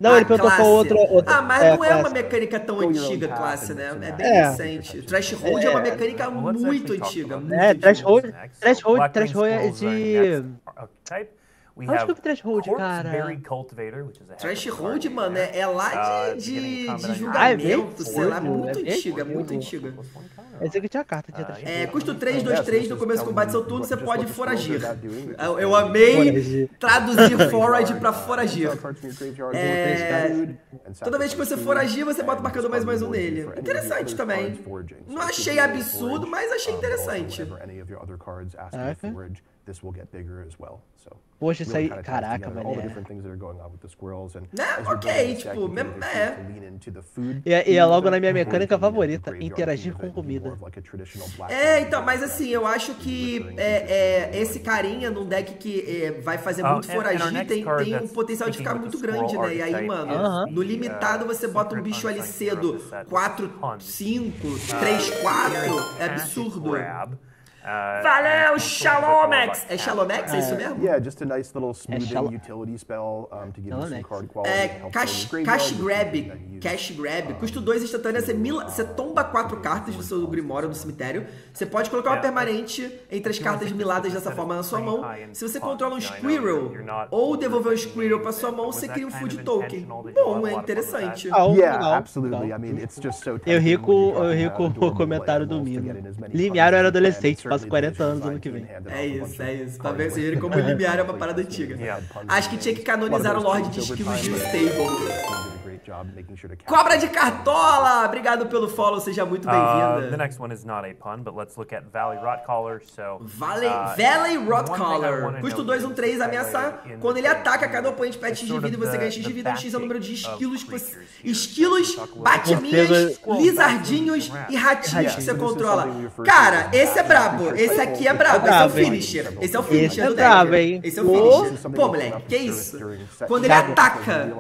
Não, ele perguntou qual outra... Ah, mas não é uma mecânica tão antiga, classe, né? É bem recente. Threshold é uma mecânica muito antiga. É, Threshold é de... Onde que eu vi Threshold, cara? Threshold, mano, é lá de julgamento, sei lá, muito antiga, muito antiga. Esse aqui tinha a carta de Threshold. É, custo 3/2/3, no começo do combate seu turno, você pode foragir. Eu amei traduzir forage pra foragir. Toda vez que você foragir, você bota o marcador +1/+1 nele. Interessante também. Não achei absurdo, mas achei interessante. Poxa, isso aí, caraca, velho. Ok, tipo, mesmo é. E é logo na minha mecânica favorita, interagir com comida. É, então, mas assim, eu acho que esse carinha num deck que vai fazer muito foragir tem um potencial de ficar muito grande, né? E aí, mano, no limitado você bota um bicho ali cedo, 4, 5, 3, 4, é absurdo. Valeu, Shalomex! É Shalomex? É isso mesmo? Cash Grab. Custo 2 instantânea, você tomba 4 cartas do seu Grimório no cemitério. Você pode colocar uma permanente entre as cartas miladas dessa forma na sua mão. Se você controla um Squirrel ou devolver um Squirrel pra sua mão, você cria um Food Token. Bom, é interessante. Eu ri com o comentário do Mino. Limiar era adolescente, passa 40 anos ano que vem. É isso. Tá vendo? Vocês viram como limiar é uma parada antiga. Acho que tinha que canonizar o Lorde de Esquilos de Stable. Cobra de Cartola! Obrigado pelo follow, seja muito bem-vinda. Valley Rotcollar. Custo 2, 1/3, ameaçar. Quando ele ataca, cada oponente perde X de vida e você ganha X de vida. X é o número de esquilos, batiminhas, lizardinhos e ratinhos que você controla. Cara, esse é brabo. brabo. Esse aqui é brabo. Esse é o finisher. Esse é o finisher do deck. Esse é o finisher. Pô, moleque, que isso? Quando ele ataca...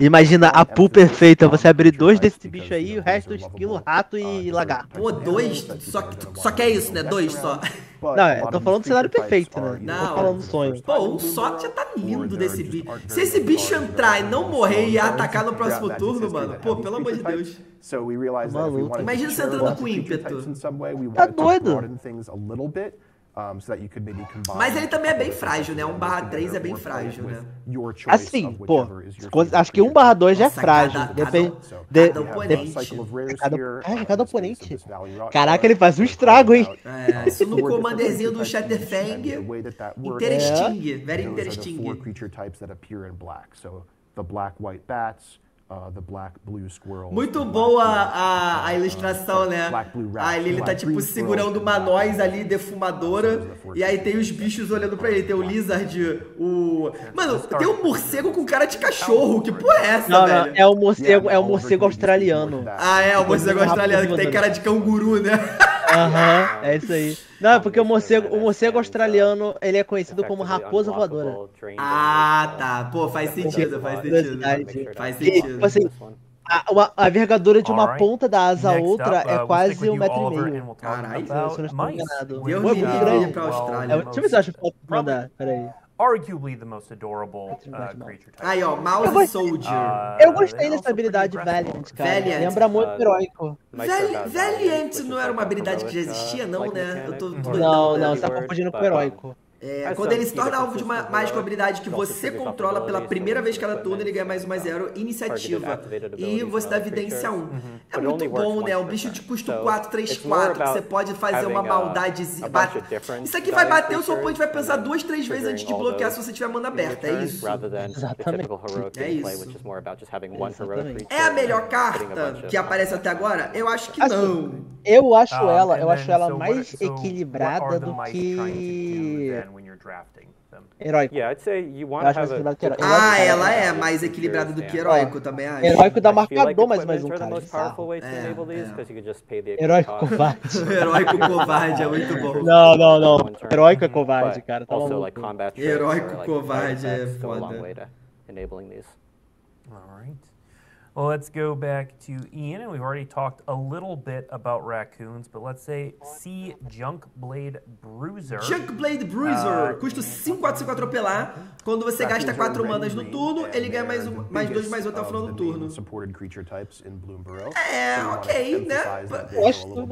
Imagina a pool perfeita. Você abrir dois desse bicho aí e o resto esquilo, rato e lagarto. Pô, dois? Só que é isso, né? Dois só. Não, eu tô falando do cenário perfeito, né? Não tô falando sonho. Pô, um só já tá lindo desse bicho. Se esse bicho entrar e não morrer e atacar no próximo turno, mano, pô, pelo amor de Deus. Maluco. Imagina você entrando com ímpeto. Tá doido. Mas ele também é bem frágil, né? 1/3 é bem frágil, né? Assim, pô, acho que 1/2 já é frágil. Depende. Cada oponente. Caraca, ele faz um estrago, hein? É, isso no commanderzinho do Chatterfang. Interesting, very interesting. Muito boa a ilustração, né? A Lily tá tipo segurando uma noz ali, defumadora. E aí tem os bichos olhando pra ele. Tem o Lizard, o... Mano, tem um morcego com cara de cachorro. Que porra é essa, velho? É o morcego australiano. Ah, é, o morcego australiano que tem cara de canguru, né? Aham, é isso aí. Não, é porque o morcego australiano, ele é conhecido como raposa voadora. Ah, tá. Pô, faz sentido, faz sentido. Faz sentido. Assim, a vergadura de uma ponta da asa à outra é quase 1,5 m. Caralho, eu não estou enganado. Deu uma grande pra Austrália. Deixa eu ver se eu acho foto pra mandar. Peraí. Arguably the most adorable creature type. Aí, ó, Mouse Soldier. Eu gostei dessa habilidade Valiant, cara. Valiant. Lembra muito heróico. Valiant não era uma habilidade que já existia, não, né? Eu tô não, você tá confundindo com heróico. É, quando ele se torna alvo de uma mágica habilidade que você controla pela primeira vez cada turno, ele ganha mais uma 0 iniciativa. E você dá evidência 1. É muito bom, né? Um bicho de custo 4, 3, 4, que você pode fazer uma maldade. Isso aqui vai bater, o seu oponente vai pensar 2, 3 vezes antes de bloquear se você tiver a mana aberta. É isso. Exatamente. É isso. É a melhor carta que aparece até agora? Eu acho que não. Eu acho ela mais equilibrada do que... Heróico. Ah, ela é mais equilibrada do que heróico, também acho. Heróico dá marcador, mas mais um cara. Heróico covarde. Heróico covarde é muito bom. Não. Heróico é covarde, cara. Tá maluco. Heróico covarde é foda. Well, let's go back to Ian, and we've already talked a little bit about raccoons, but let's say see Junkblade Bruiser. Junkblade Bruiser, custa 5, 4, 5 atropelar. Quando você gasta 4 manas no turno, ele ganha mais 2, mais 1 até o final do turno. É, ok, né? Gosto.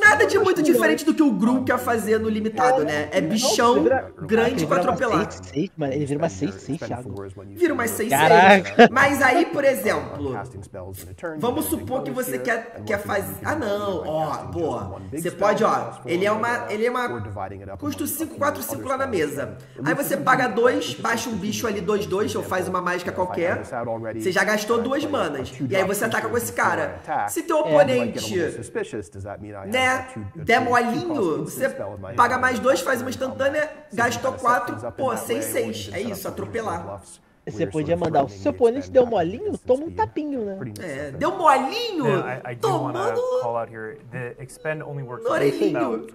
Nada de muito diferente do que o Gru quer fazer no limitado, né? É bichão grande pra atropelar. Ele vira uma 6-6, Thiago. Vira uma 6-6. Caraca. Mas aí, por exemplo... Vamos supor que você quer fazer... Ah, não. Ó, boa. Você pode, ó. Ele é uma... Custa 5, 4, 5 lá na mesa. Aí você paga 2, baixa um bicho ali 2, 2, ou faz uma mágica qualquer. Você já gastou 2 manas. E aí você ataca com esse cara. Se teu oponente... Né? Der molinho, você paga mais 2, faz uma instantânea, gastou 4, pô, 6, 6. É isso, atropelar. Você podia mandar, o seu oponente deu molinho, toma um tapinho, né? É, deu molinho, tomando no orelhinho.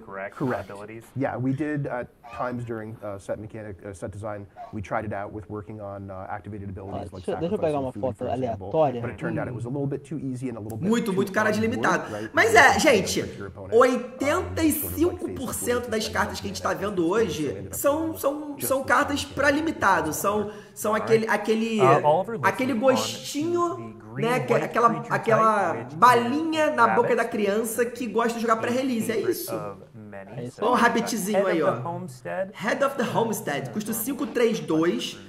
Yeah, we did at times during set design, we tried it out with working on activated abilities like sacrifice. Deixa eu pegar uma foto aleatória. Muito cara de limitado. Mas é, gente, 85% das cartas que a gente tá vendo hoje são cartas para limitado, são aquele gostinho, né? Aquela balinha na boca da criança que gosta de jogar pré-release, é isso. Olha um rabbitzinho aí, ó. Head of the Homestead, custa 5, 3, 2.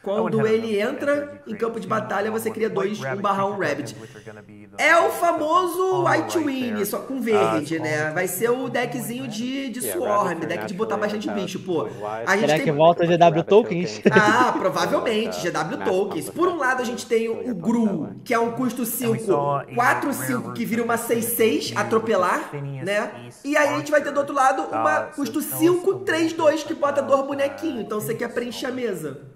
Quando ele entra em campo de batalha, você cria 2, 1/1 Rabbit. É o famoso White Wing, só com verde, né? Vai ser o deckzinho de Swarm, deck de botar bastante bicho, pô. Será que volta GW Tokens? Ah, provavelmente, GW Tokens. Por um lado, a gente tem o Gru, que é um custo 5, 4, 5, que vira uma 6, 6, atropelar, né? E aí a gente vai ter do outro lado uma custo 5, 3, 2, que bota 2 bonequinhos. Então você quer preencher a mesa.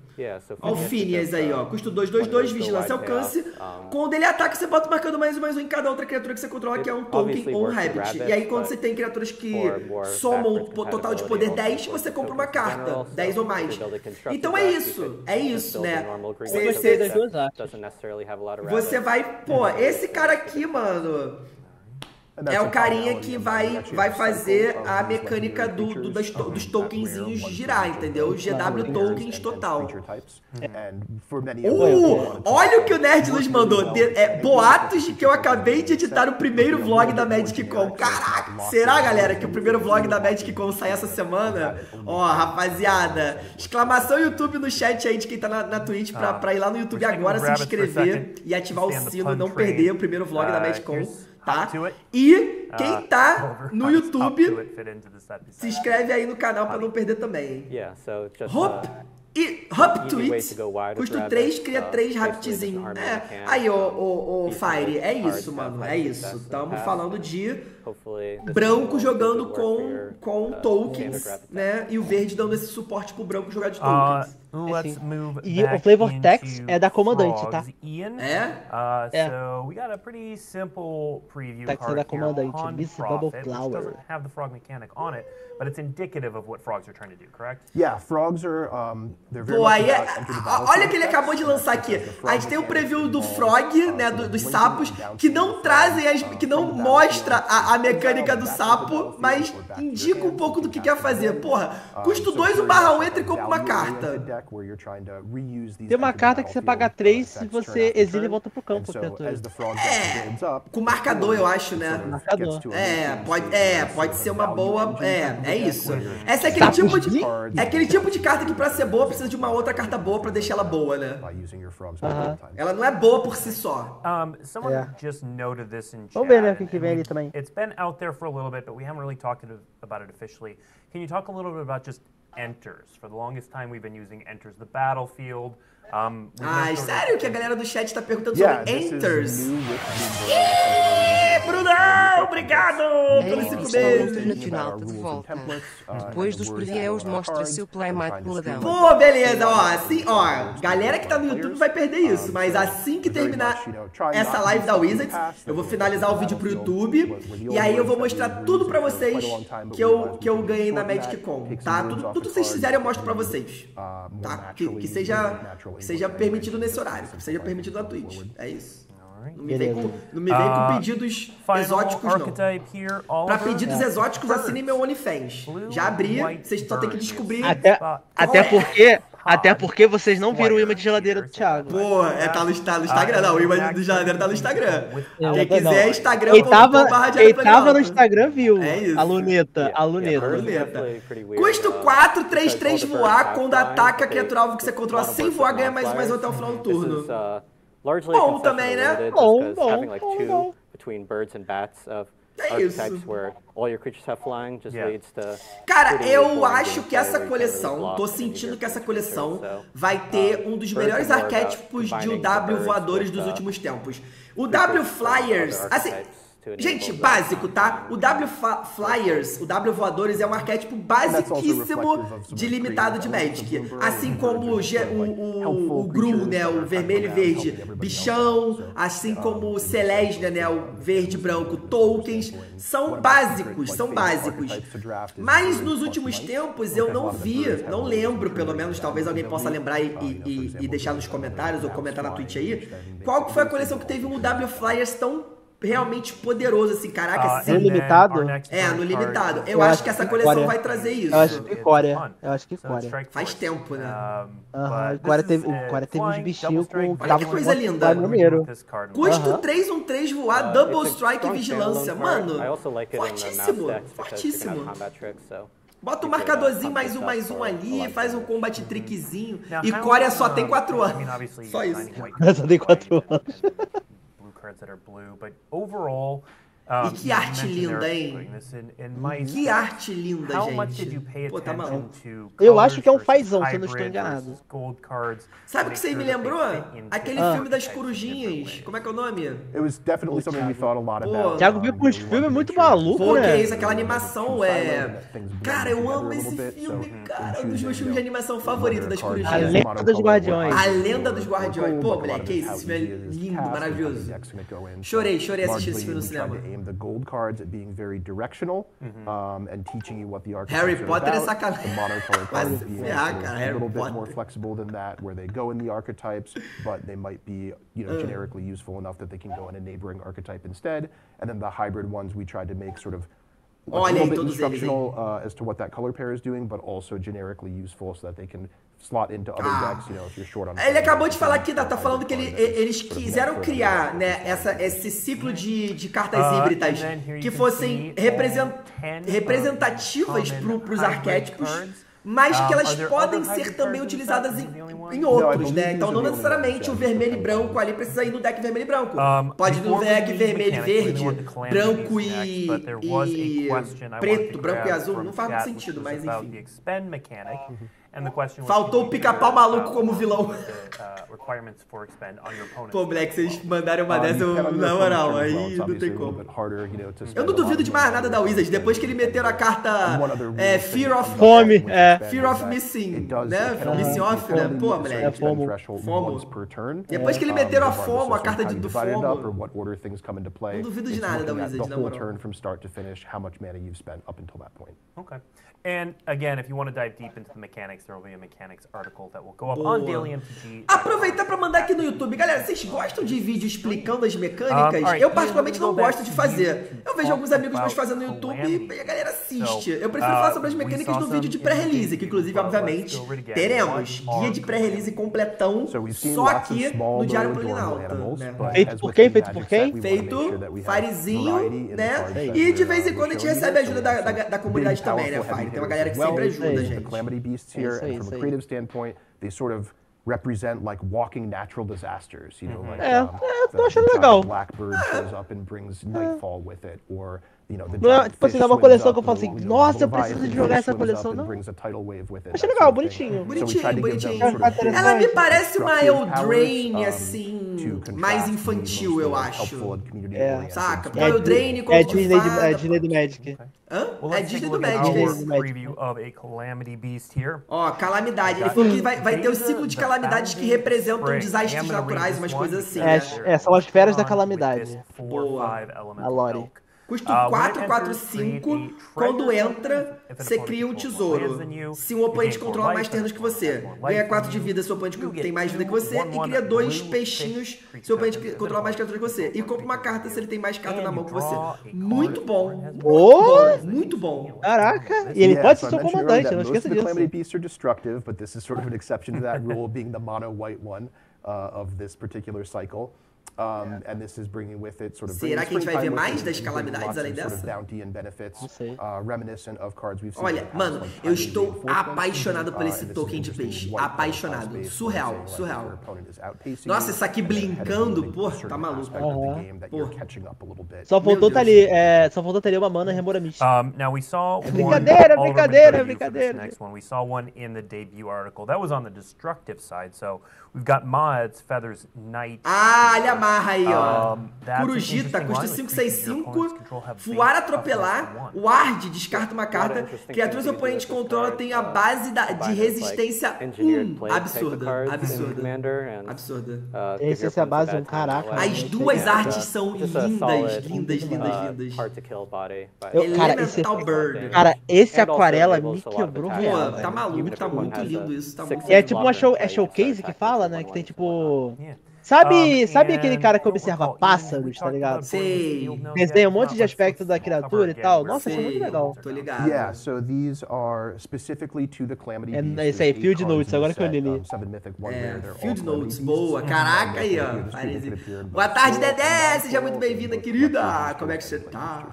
Olha o Phineas aí, ó. Custo 2, 2, 2, vigilância alcance. Quando ele ataca, você bota marcando mais um em cada outra criatura que você controla, que é um token ou um rabbit. E aí, quando você tem criaturas que somam o total de poder 10, você compra uma carta, 10 ou mais. Então é isso, né? Você vai, pô, esse cara aqui, mano, é o carinha que vai fazer a mecânica dos tokenzinhos girar, entendeu? GW tokens total. Olha o que o Nerd nos mandou. Boatos de que eu acabei de editar o primeiro vlog da Magic Con. Caraca, será, galera, que o primeiro vlog da Magic Con sai essa semana? Ó, rapaziada, exclamação YouTube no chat aí de quem tá na Twitch pra ir lá no YouTube agora, se inscrever e ativar o sino e não perder o primeiro vlog da Magic Con. Tá? E quem tá no YouTube, se inscreve aí no canal para não perder também. Hop Tweet, custo 3, cria 3 rapidzinho. Aí, o Fire, é isso, mano, é isso. Estamos falando de branco jogando com tokens, né? E o verde dando esse suporte pro branco jogar de tokens. E o flavor text é da comandante, tá? É. O text é da comandante, Miss Bubble Flower. Pô, aí é... Olha o que ele acabou de lançar aqui. A gente tem o preview do frog, né, dos sapos, que não trazem, que não mostra a mecânica do sapo, mas indica um pouco do que quer fazer. Porra, custo 2, 1/1, entra e compra uma carta. Tem uma carta que você paga 3 se você exila e volta pro campo. Com marcador, eu acho, né? Marcador. Pode ser uma boa... É isso. Essa é aquele tipo de carta que, pra ser boa, precisa de uma outra carta boa pra deixar ela boa, né? Ela não é boa por si só. Vamos ver, né, o que vem ali também. It's been out there for a little bit, but we haven't really talked about it officially. Can you talk a little bit about just enters? For the longest time, we've been using enters the battlefield. Sério que a galera do chat tá perguntando sobre enters? Brunão, obrigado pelos 5 meses. Natural de volta. Depois dos previews mostra seu playmat do ladrão. Pô, beleza, ó, assim, ó, galera que tá no YouTube vai perder isso, mas assim que terminar essa live da Wizards, eu vou finalizar o vídeo pro YouTube e aí eu vou mostrar tudo pra vocês que eu ganhei na Magic Con, tá? Tudo que vocês fizerem eu mostro pra vocês, tá? Que seja permitido nesse horário, que seja permitido na Twitch, é isso. Não me vem com pedidos exóticos, não. Pra pedidos exóticos, assinem meu OnlyFans. Já abri, vocês só tem que descobrir... Até porque vocês não viram o imã de geladeira do Thiago. Pô, tá no Instagram. Não, o imã de geladeira tá no Instagram. Quem quiser, Instagram. Quem tava no Instagram viu. É isso. A luneta. Custo 4, 3, 3 voar. Quando ataca a criatura alvo que você controla sem voar, ganha mais um até o final do turno. Bom também, né? Bom. É isso. Cara, eu acho que essa coleção, tô sentindo que essa coleção vai ter um dos melhores arquétipos de UW voadores dos últimos tempos. O W Flyers, assim... Gente, básico, tá? O W Flyers, o W Voadores, é um arquétipo basiquíssimo delimitado de Magic. Assim como o Gru, né? O vermelho e verde, bichão. Assim como o Celestia, né? O verde e branco, tokens. São básicos. Mas nos últimos tempos eu não vi, não lembro, pelo menos, talvez alguém possa lembrar e deixar nos comentários ou comentar na Twitch aí, qual que foi a coleção que teve um W Flyers tão realmente poderoso, assim, caraca, assim. No limitado? No limitado. Eu acho que essa coleção vai trazer isso. Eu acho que Coreia. Faz tempo, né? Coreia teve uns bichinhos com... Olha que coisa linda. Custo 3, 1, 3, voar, double strike e vigilância. Mano, fortíssimo. Bota um marcadorzinho mais um ali, faz um combate trickzinho. E Coreia só tem 4 anos. Só isso. Só tem 4 anos. That are blue, but overall, E que arte linda, hein? Que arte linda, gente. Pô, tá maluco. Eu acho que é um fazão, se eu não estou enganado. Sabe o que você me lembrou? Aquele filme das corujinhas. Como é que é o nome? O Thiago viu com os filmes muito maluco, né? Pô, que é isso? Aquela animação é... Cara, eu amo esse filme, cara. Um dos meus filmes de animação favorito das corujinhas. A Lenda dos Guardiões. A Lenda dos Guardiões. Pô, moleque, que isso? Esse filme é lindo, maravilhoso. Chorei, chorei assistindo esse filme no cinema. The gold cards at being very directional and teaching you what the archetypes Harry Potter is about. The modern color cards being a little bit more flexible than that, where they go in the archetypes, but they might be, you know, generically useful enough that they can go in a neighboring archetype instead. And then the hybrid ones we tried to make sort of a little bit instructional as to what that color pair is doing, but also generically useful so that they can slot into other decks, you know, if you're short on. Ele acabou de falar aqui, tá falando que eles quiseram criar, né, esse ciclo de cartas híbridas que fossem representativas para os arquétipos, mas que elas podem ser também utilizadas em outros, né? Então não necessariamente o vermelho e branco ali precisa ir no deck vermelho e branco. Pode ir no deck vermelho e verde, branco e preto, branco e azul. Não faz muito sentido, mas enfim. Faltou o pica-pau maluco como vilão. Pô, moleque, vocês mandaram uma dessa, na moral, aí não tem como. Eu não duvido de mais nada da Wizards, depois que eles meteram a carta Fear of... Fome, Fear of Missing, né? Missing Off, né? Pô, moleque. FOMO. Depois que eles meteram a FOMO, a carta do FOMO, não duvido de nada da Wizards, na moral. Ok. Aproveitar para mandar aqui no YouTube. Galera, vocês gostam de vídeo explicando as mecânicas? Eu particularmente não gosto de fazer. Eu vejo alguns amigos meus fazendo no YouTube e a galera assiste. Eu prefiro falar sobre as mecânicas no vídeo de pré-release, que inclusive, obviamente, teremos guia de pré-release completão só aqui no Diário Planinauta. Né? Feito por quem? Feito por quem? Feito Firezinho, né? E de vez em quando a gente recebe a ajuda da comunidade também, né, Fire? Tem uma galera que sempre ajuda, gente. Beasts here, and from a creative standpoint, they sort of represent like walking natural disasters. You know, like the blackbird shows up and brings nightfall with it, or you know, the giant fish swims up and brings a tidal wave with it. So we tried to give them sort of helpful and community-oriented. Saca? Eldraine como de Magic. É Disney do Magic. Ó, calamidade. Ele falou que vai ter o ciclo de calamidades que representam desastres naturais, umas coisas assim. São as feras da calamidade. Boa. A Lore. Custo 4/4/5, quando entra, você cria um tesouro. Se um oponente controla mais terrenos que você, ganha 4 de vida se o oponente tem mais vida que você, e cria 2 peixinhos se o oponente controla mais terrenos que você. E compra uma carta se ele tem mais carta na mão que você. Muito bom! Muito bom! Caraca! E ele pode ser seu comandante, não esqueça disso. And this is bringing with it sort of será que a gente vai ver mais das calamidades além dessa? Olha, mano, eu estou apaixonado por esse token de peixe. Apaixonado. Surreal, surreal. Nossa, isso aqui blinkando, pô, tá maluco. Só faltou tá ali, só faltou tá ali uma mana Remora Mística. Brincadeira, brincadeira, brincadeira. We saw one in the debut article. That was on the destructive side, so we've got mods, feathers, knight. Ah, ele amarra aí, ó. Corujita, custa 5/5/5. Voar, atropelar. Ward, descarta uma carta. Criaturas oponentes controla tem a base de resistência 1. Absurda, absurda, absurda. Essa é a base 1, caraca. As duas artes são lindas, lindas, lindas, lindas. Elemental Bird. Cara, esse aquarela me quebrou. Pô, tá maluco, tá muito lindo isso. É tipo uma showcase que fala, né? Que tem tipo... Sabe aquele cara que observa pássaros, tá ligado? Sei. Desenha um monte de aspecto da criatura e tal. Nossa, isso é muito legal. Tô ligado. Esse aí, Field Notes, agora que eu li. Field Notes, boa. Caraca, aí, ó. Boa tarde, Dedé. Seja muito bem-vinda, querida. Como é que você tá?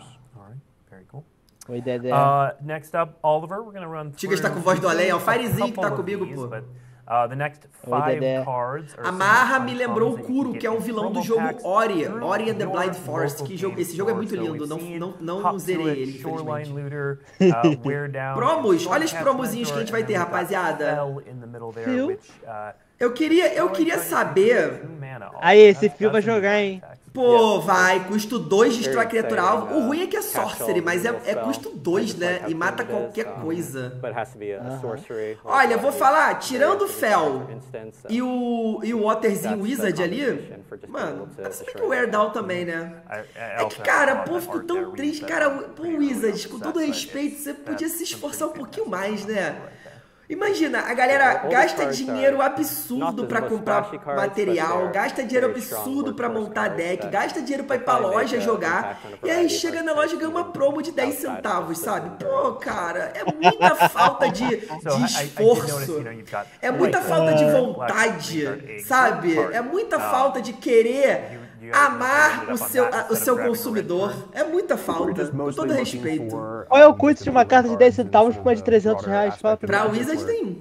Oi, Dedé. Next up, Oliver, we're gonna run. Chica está com voz do além, é o Firezinho que tá comigo, pô. The next five cards are Amarra me lembrou o Kuro, que é um vilão do jogo Ori and the Blind Forest. Que jogo, esse jogo é muito lindo, não zerei ele, infelizmente. Promos, olha os promozinhos que a gente vai ter, rapaziada. Eu queria saber... Aí, esse fio vai jogar, hein? Pô, vai, custo 2 destrói criatura alvo. O ruim é que é sorcery, mas é custo 2, né? E mata qualquer coisa. Olha, vou falar, tirando o Fel e o Waterzinho Wizard ali, mano, se bem que o Wear Down também, né? É que, cara, pô, ficou tão triste, cara. Pô, Wizard, com todo respeito, você podia se esforçar um pouquinho mais, né? Imagina, a galera gasta dinheiro absurdo pra comprar material, gasta dinheiro absurdo pra montar deck, gasta dinheiro pra ir pra loja jogar, e aí chega na loja e ganha uma promo de 10 centavos, sabe? Pô, cara, é muita falta de esforço, é muita falta de vontade, sabe? É muita falta de querer amar o seu consumidor. É muita falta, com todo respeito. Qual é o custo de uma carta de 10 centavos para de 300 reais? Pra Wizard nenhum.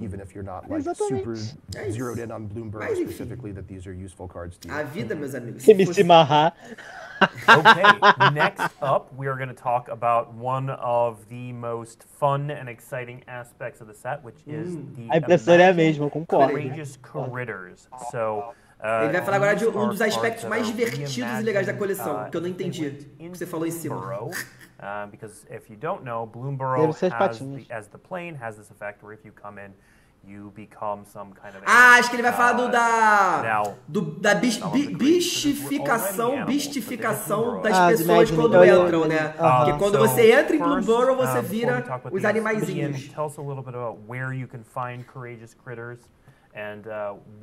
Exatamente. É isso. Mas enfim, a vida, meus amigos. Se me amarrar. Okay, next up, we are going to talk about one of the most fun and exciting aspects of the set, which is the outrageous critters. So... Ele vai falar agora de um dos aspectos mais divertidos e legais da coleção, que eu não entendi o que você falou em cima. Because if you don't know, Bloomburrow as the plane has this effect where if you come in, you become some kind of... Ah, acho que ele vai falar da bistificação das pessoas quando entram, né? Porque quando você entra em Bloomburrow, você vira os animaizinhos. Tell us a little bit about where you can find courageous critters. And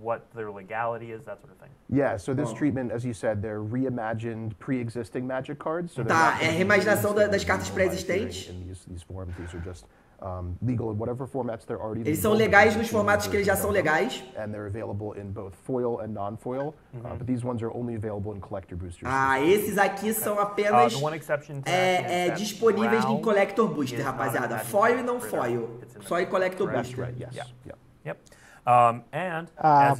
what their legality is, that sort of thing. Yeah, so this treatment, as you said, they're reimagined pre-existing magic cards. So tá, é a reimaginação das cartas pré-existentes. Eles são legais nos formatos que eles já são legais. Ah, esses aqui são apenas disponíveis em Collector Booster, rapaziada. Foil e não foil. Só em Collector Booster.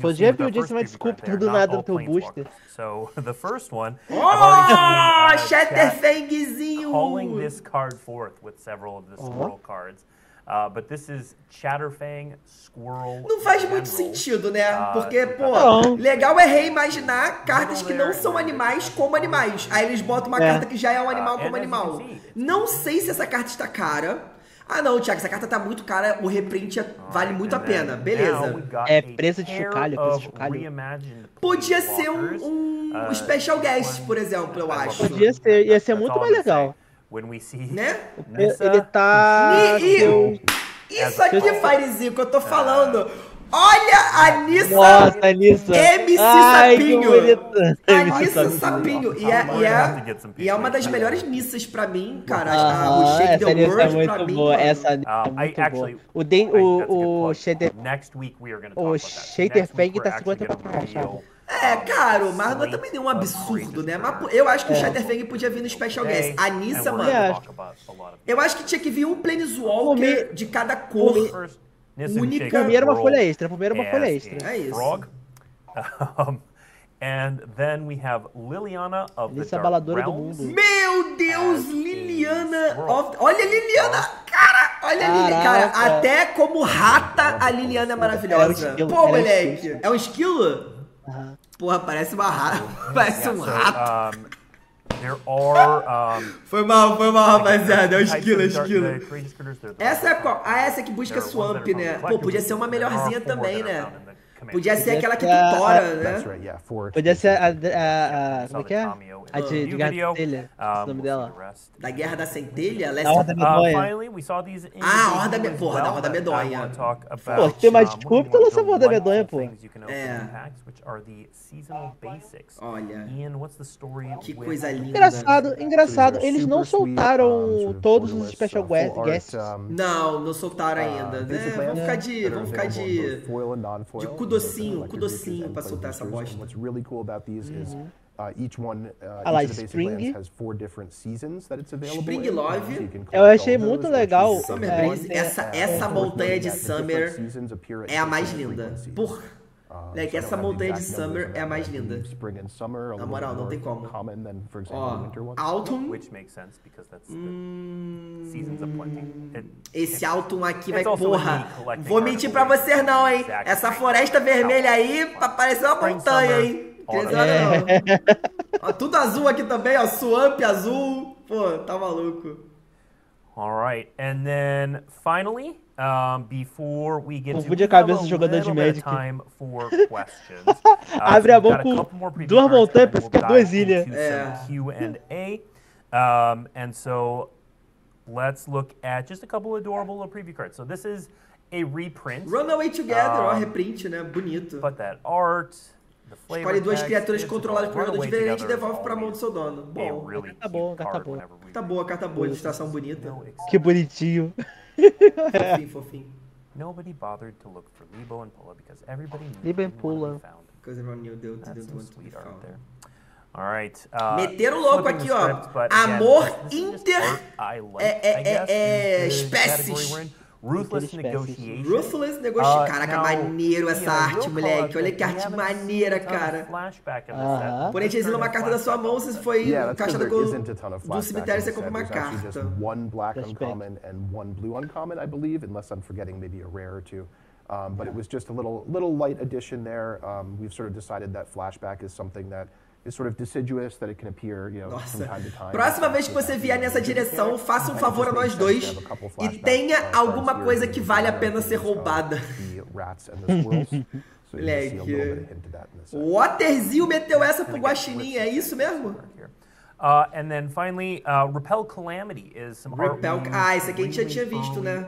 Podia pedir uma desculpa do nada no teu booster. So, the first one, Chatterfangzinho! Calling this card forth with several of the squirrel cards. But this is Chatterfang, Squirrel. Não faz muito sentido, né? Porque, pô, legal é reimaginar cartas que não são animais como animais. Aí eles botam uma carta que já é um animal como animal. Não sei se essa carta está cara. Ah não, Thiago, essa carta tá muito cara, o reprint vale muito a pena, beleza. É preço de chocalho, Podia ser um Special Guest, por exemplo, eu acho. Podia ser, ia ser muito mais legal. Né? Ele tá... Isso aqui, Firezinho, que eu tô falando. Olha a Nissa, MC Sapinho. A Nissa Sapinho. E é uma das melhores Nissas pra mim, cara. O Shake the World pra mim. Essa Nissa é muito boa. O Chatterfang tá 50 pra achar. É, caro, mas não é também nenhum absurdo, né? Mas eu acho que o Chatterfang podia vir no Special Guest. A Nissa, mano. Eu acho que tinha que vir um Planeswalker de cada cor. Primeiro uma folha extra, É isso. And then we have Liliana of the Dark Realms. Meu Deus, Liliana of... Olha a Liliana, cara! Olha a Liliana, cara. Até como rata a Liliana é maravilhosa. Pô, moleque, é um esquilo? Porra, parece uma rata. Parece um rato. Foi mal, rapaziada. É o esquilo. Essa é qual? Ah, essa que busca Swamp, né? Pô, podia ser uma melhorzinha também, né? Podia ser aquela que tutora, né? Podia ser a como é que é? A de Guerra da Centelha, o nome dela. Da Guerra da Centelha? Da Horda Medonha. Ah, Horda Medonha. Porra, da Horda Medonha. Pô, tem mais desculpa, tu lançou a Horda Medonha, pô. É. Olha, que coisa linda. Engraçado, eles não soltaram todos os Special Guests. Não soltaram ainda, né? Vão ficar de cu com o docinho pra soltar essa bosta. Ah lá, Spring. Spring Love. Eu achei muito legal. Summer Breeze. Essa montanha de Summer é a mais linda. Por... Like, essa montanha de Summer é a mais linda. Na moral, não tem como. Ó, Autumn. Esse Autumn aqui vai, porra. Vou mentir pra vocês não, hein. Essa floresta vermelha aí pareceu uma montanha, hein. Ó, tudo azul aqui também, ó. Swamp azul. Pô, tá maluco. Alright, and then finally, before we get to cabeça jogador de Magic. Abre a boca com duas montanhas pra ficar duas ilhas. Q&A. And so let's look at just a couple adorable little preview cards. So this is a reprint. Runaway Together, ó, reprint, né? Bonito. But that art. Escolhe duas criaturas controladas por um jogador diferente e devolve para a mão do seu dono. Bom, tá bom, carta boa. Tá boa, carta boa, ilustração bonita. Que bonitinho. Fofinho, fofinho. Nobody bothered to look for Lebo and Pula because everybody knew didn't want to be found. All right. Meteram o louco aqui, ó. Amor inter espécies. Ruthless Negotiation. Ruthless Negotiation. Caraca, maneiro essa arte, moleque. Olha que arte maneira, cara. O oponente exila uma carta da sua mão, se foi encaixada com do cemitério, você compra uma carta. One black uncommon and one blue uncommon, I believe, unless I'm forgetting maybe a rare or two. But it was just a little light addition there. We've sort of decided that flashback is something that is sort of deciduous, that it can appear, you know, from time to time. Próxima vez que você vier nessa direção, faça um favor a nós dois e tenha alguma coisa que vale a pena ser roubada. Moleque. O Waterzinho meteu essa pro Guaxinim, é isso mesmo? And then finally, Repel Calamity is some Repel... Ah, esse aqui a gente já tinha visto, né?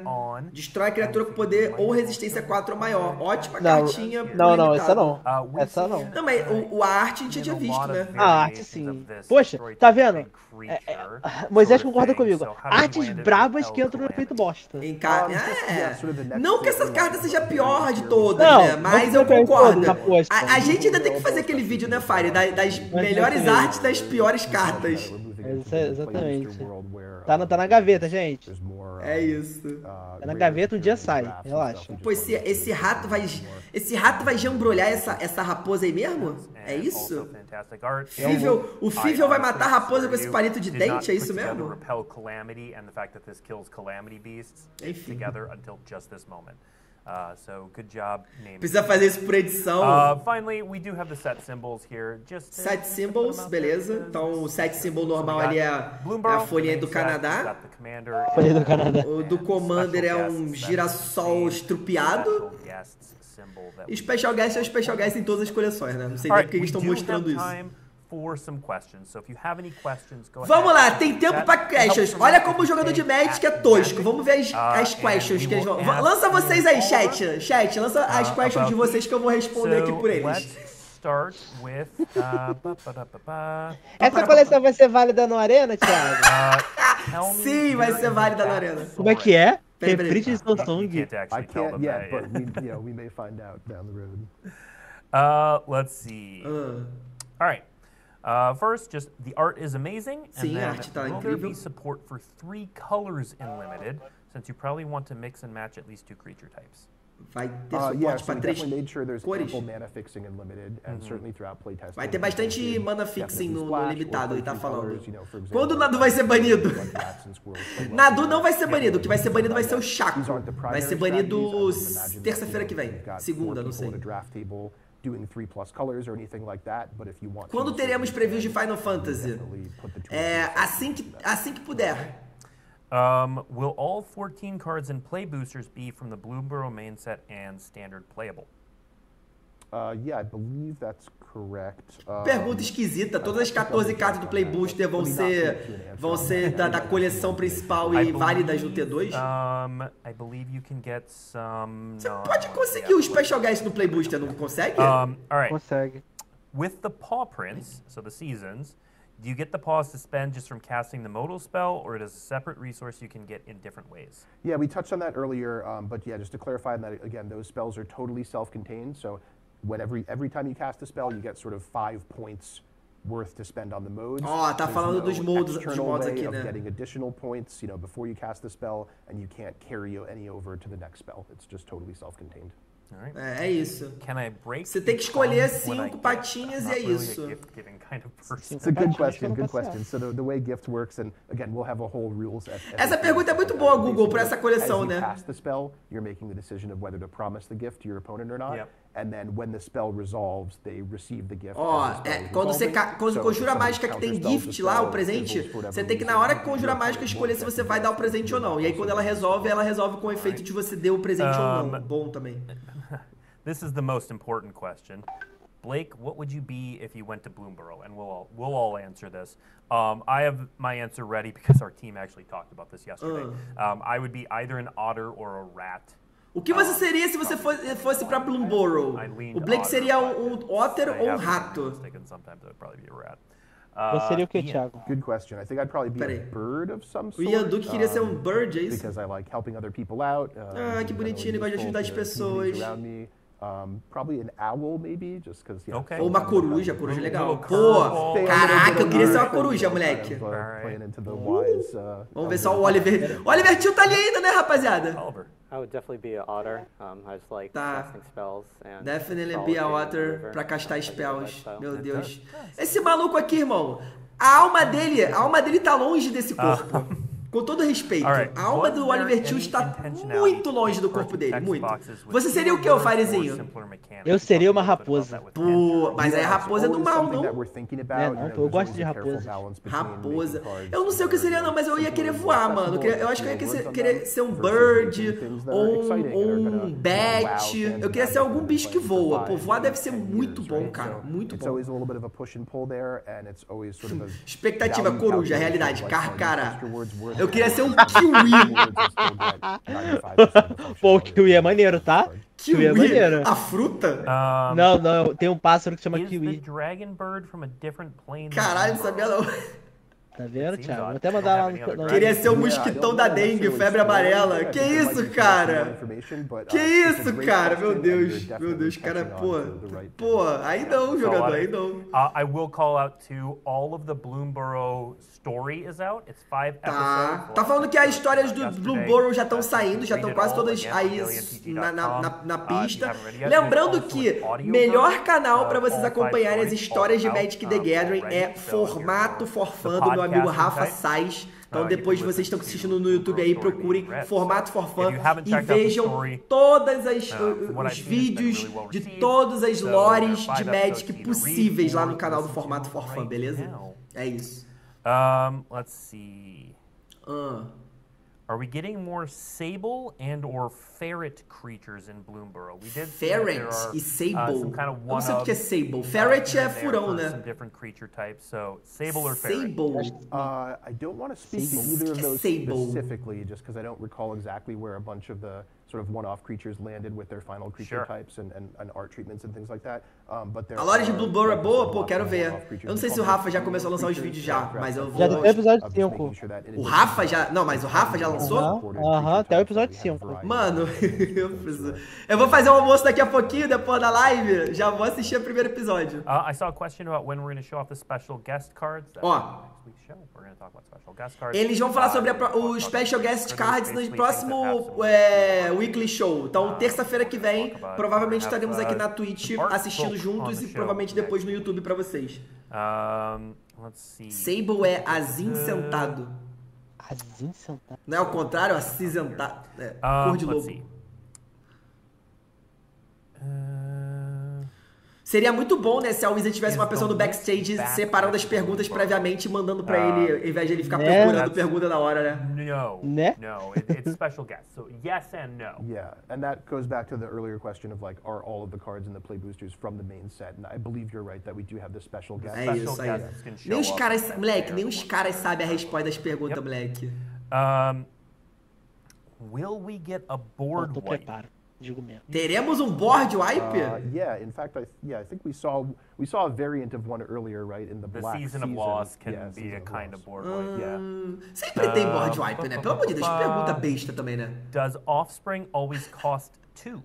Destrói a criatura com poder ou resistência 4 ou maior. Ótima cartinha. Não, essa não. Essa não. Não, mas a arte a gente já tinha visto, né? A arte sim. Poxa, tá vendo? Moisés concorda comigo. Artes brabas que entram no peito bosta. Não que essa carta seja a pior de todas, né? Mas eu concordo. A gente ainda tem que fazer aquele vídeo, né, Fire? Das melhores artes, das piores cartas. Exatamente. Tá na gaveta, gente. É isso. Tá na gaveta, um dia sai. Relaxa. Pô, esse rato vai jambrolhar essa raposa aí mesmo? É isso? O Fievel vai matar a raposa com esse palito de dente? É isso mesmo? Enfim. Precisa fazer isso por edição. Finally, we do have the set symbols here. Set symbols, beleza. Então o set symbol normal ali é a folhinha do Canadá. O do Commander é um girassol estrupiado. E Special Guest é o Special Guest em todas as coleções, né? Não sei nem porque eles estão mostrando isso. Vamos lá, tem tempo para questions. Olha como o jogador de Magic é tosco. Vamos ver as questions que eles vão... Lança vocês aí, chat. Chat, lança as questions de vocês que eu vou responder aqui por eles. Essa coleção vai ser válida no Arena, Thiago? Sim, vai ser válida no Arena. Como é que é? Reprint de Samsung. I can't yet, but we may find out down the road. Let's see. All right. First, just the art is amazing, and then will there be support for 3 colors in limited, since you probably want to mix and match at least 2 creature types? Vai ter suporte para 3 cores. Vai ter bastante mana fixing no limitado, ele tá falando. Quando o Nadu vai ser banido? Nadu não vai ser banido, o que vai ser banido vai ser o Chaco. Vai ser banido terça-feira que vem, segunda, não sei. Quando teremos previews de Final Fantasy? Assim que puder. Will all 14 cards and play boosters be from the Bloomburrow main set and standard playable? Yeah, I believe that's correct. Pergunta esquisita. Todas as 14 cartas do Play Booster vão ser da coleção principal e válidas no T2? I believe you can get some... Você pode conseguir o Special Guest no Play Booster, não consegue? All right. Consegue. With the paw prints, so the seasons... Do you get the pause to spend just from casting the modal spell, or it is a separate resource you can get in different ways? Yeah, we touched on that earlier, but yeah, just to clarify that again, those spells are totally self-contained. So whenever every time you cast a spell, you get sort of 5 points worth to spend on the modes. Oh, tá falando dos modos aqui, né? Getting additional points, you know, before you cast the spell, and you can't carry any over to the next spell. It's just totally self-contained. É isso. Você tem que escolher 5 patinhas e é isso. It's a good question, good question. So the way gift works, and again, we'll have a whole rules. Essa pergunta é muito boa, Google, para essa coleção, né? As you cast the spell, you're making the decision of whether to promise the gift to your opponent or not. And then when the spell resolves, they receive the gift. Ó, quando conjura mágica que tem gift lá, o presente, você tem que na hora que conjura mágica escolher se você vai dar o presente ou não. E aí quando ela resolve com o efeito de você deu o presente ou não. Bom também. This is the most important question. Blake, what would you be if you went to Bloomburrow? And we'll all answer this. I have my answer ready because our team actually talked about this yesterday. I would be either an otter or a rat. O que você seria se você fosse para Bloomburrow? O Blake seria um otter ou um rato? Você seria o que, Thiago? Good question. I think I'd probably be a bird of some sort. O Ian Duque queria ser um bird, é isso? Because I like helping other people out. Ah, que bonitinho, gosto de ajudar as pessoas. Probably an owl, maybe, just because. Ou uma coruja, coruja é legal. Pô, caraca, eu queria ser uma coruja, moleque. Vamos ver só o Oliver. Oliver Tio tá ali ainda, né, rapaziada? I would definitely be an otter. I just like casting spells and definitely be an otter para castar spells. Meu Deus. Esse maluco aqui, irmão. A alma dele tá longe desse corpo. Com todo respeito, a alma do Oliver Tio está muito longe do corpo dele, muito. Você seria o que, Firezinho? Eu seria uma raposa. Pô, mas aí a raposa é do mal, não? Eu gosto de raposa. Raposa. Eu não sei o que seria, não, mas eu ia querer voar, mano. Eu acho que eu ia querer ser um bird ou um bat. Eu queria ser algum bicho que voa. Pô, voar deve ser muito bom, cara. Muito bom. Expectativa, coruja, realidade, carcará. Eu queria ser um kiwi. Pô, o kiwi é maneiro, tá? Kiwi é maneiro. A fruta? Não, tem um pássaro que chama kiwi. Caralho, não sabia não. Tá vendo, Thiago? Vou até mandar lá no... Queria ser o mosquitão da dengue, febre amarela. Que isso, cara? Que isso, cara? Meu Deus. Meu Deus, cara, pô. Pô, aí não, jogador, aí não. I will call out to all of the Bloomburrow story is out. It's 5 episodes. Tá falando que as histórias do Bloomburrow já estão saindo, já estão quase todas aí na pista. Lembrando que melhor canal para vocês acompanharem as histórias de Magic the Gathering é Formato For Fun, do meu amigo Rafa Sais. Então depois vocês estão assistindo no YouTube aí, procurem Formato For Fun e vejam todas os vídeos de todas as lores de Magic possíveis lá no canal do Formato For Fun, beleza? É isso. Let's see. Are we getting more sable and or ferret creatures in Bloomburrow? We did ferret e sable. Não sei o que é sable. Ferret é furão, né? Different creature types. So sable or ferret. I don't want to speak to either of those specifically, just because I don't recall exactly where a bunch of the sort of one-off creatures landed with their final creature types and art treatments and things like that. But there. A lore de Bloomburrow é boa, pô, quero ver. Eu não sei se o Rafa já começou a lançar os vídeos já, mas eu vou... Já do episódio 5. O Rafa já... Não, mas o Rafa já lançou? Aham, até o episódio 5. Mano, eu vou fazer um almoço daqui a pouquinho, depois da live, já vou assistir o primeiro episódio. Ó, eles vão falar sobre o Special Guest Cards no próximo Weekly Show. Então, terça-feira que vem, provavelmente estaremos aqui na Twitch assistindo juntos e provavelmente depois no YouTube pra vocês. Sable é acinzentado. Acinzentado? Não é ao contrário, acinzentado. É, cor de lobo. Seria muito bom, né, se a Wizard tivesse uma pessoa do backstage separando as perguntas previamente e mandando pra ele, ao invés de ele ficar procurando pergunta na hora, né? No, it's special guest. So yes and no. Yeah, and that goes back to the earlier question of like, are all of the cards in the play boosters from the main set? And I believe you're right that we do have the special guest. É isso aí. Nem os caras, moleque, nem os caras sabem a resposta das perguntas, moleque. Will we get a board wipe? digo mesmo. Teremos um board wipe? In fact, I think we saw a variant of one earlier, right? In the Black Season. The Season of Loss can be a kind of board wipe. Sempre tem board wipe, né? Pelo amor de Deus, que pergunta besta também, né? Does offspring always cost 2?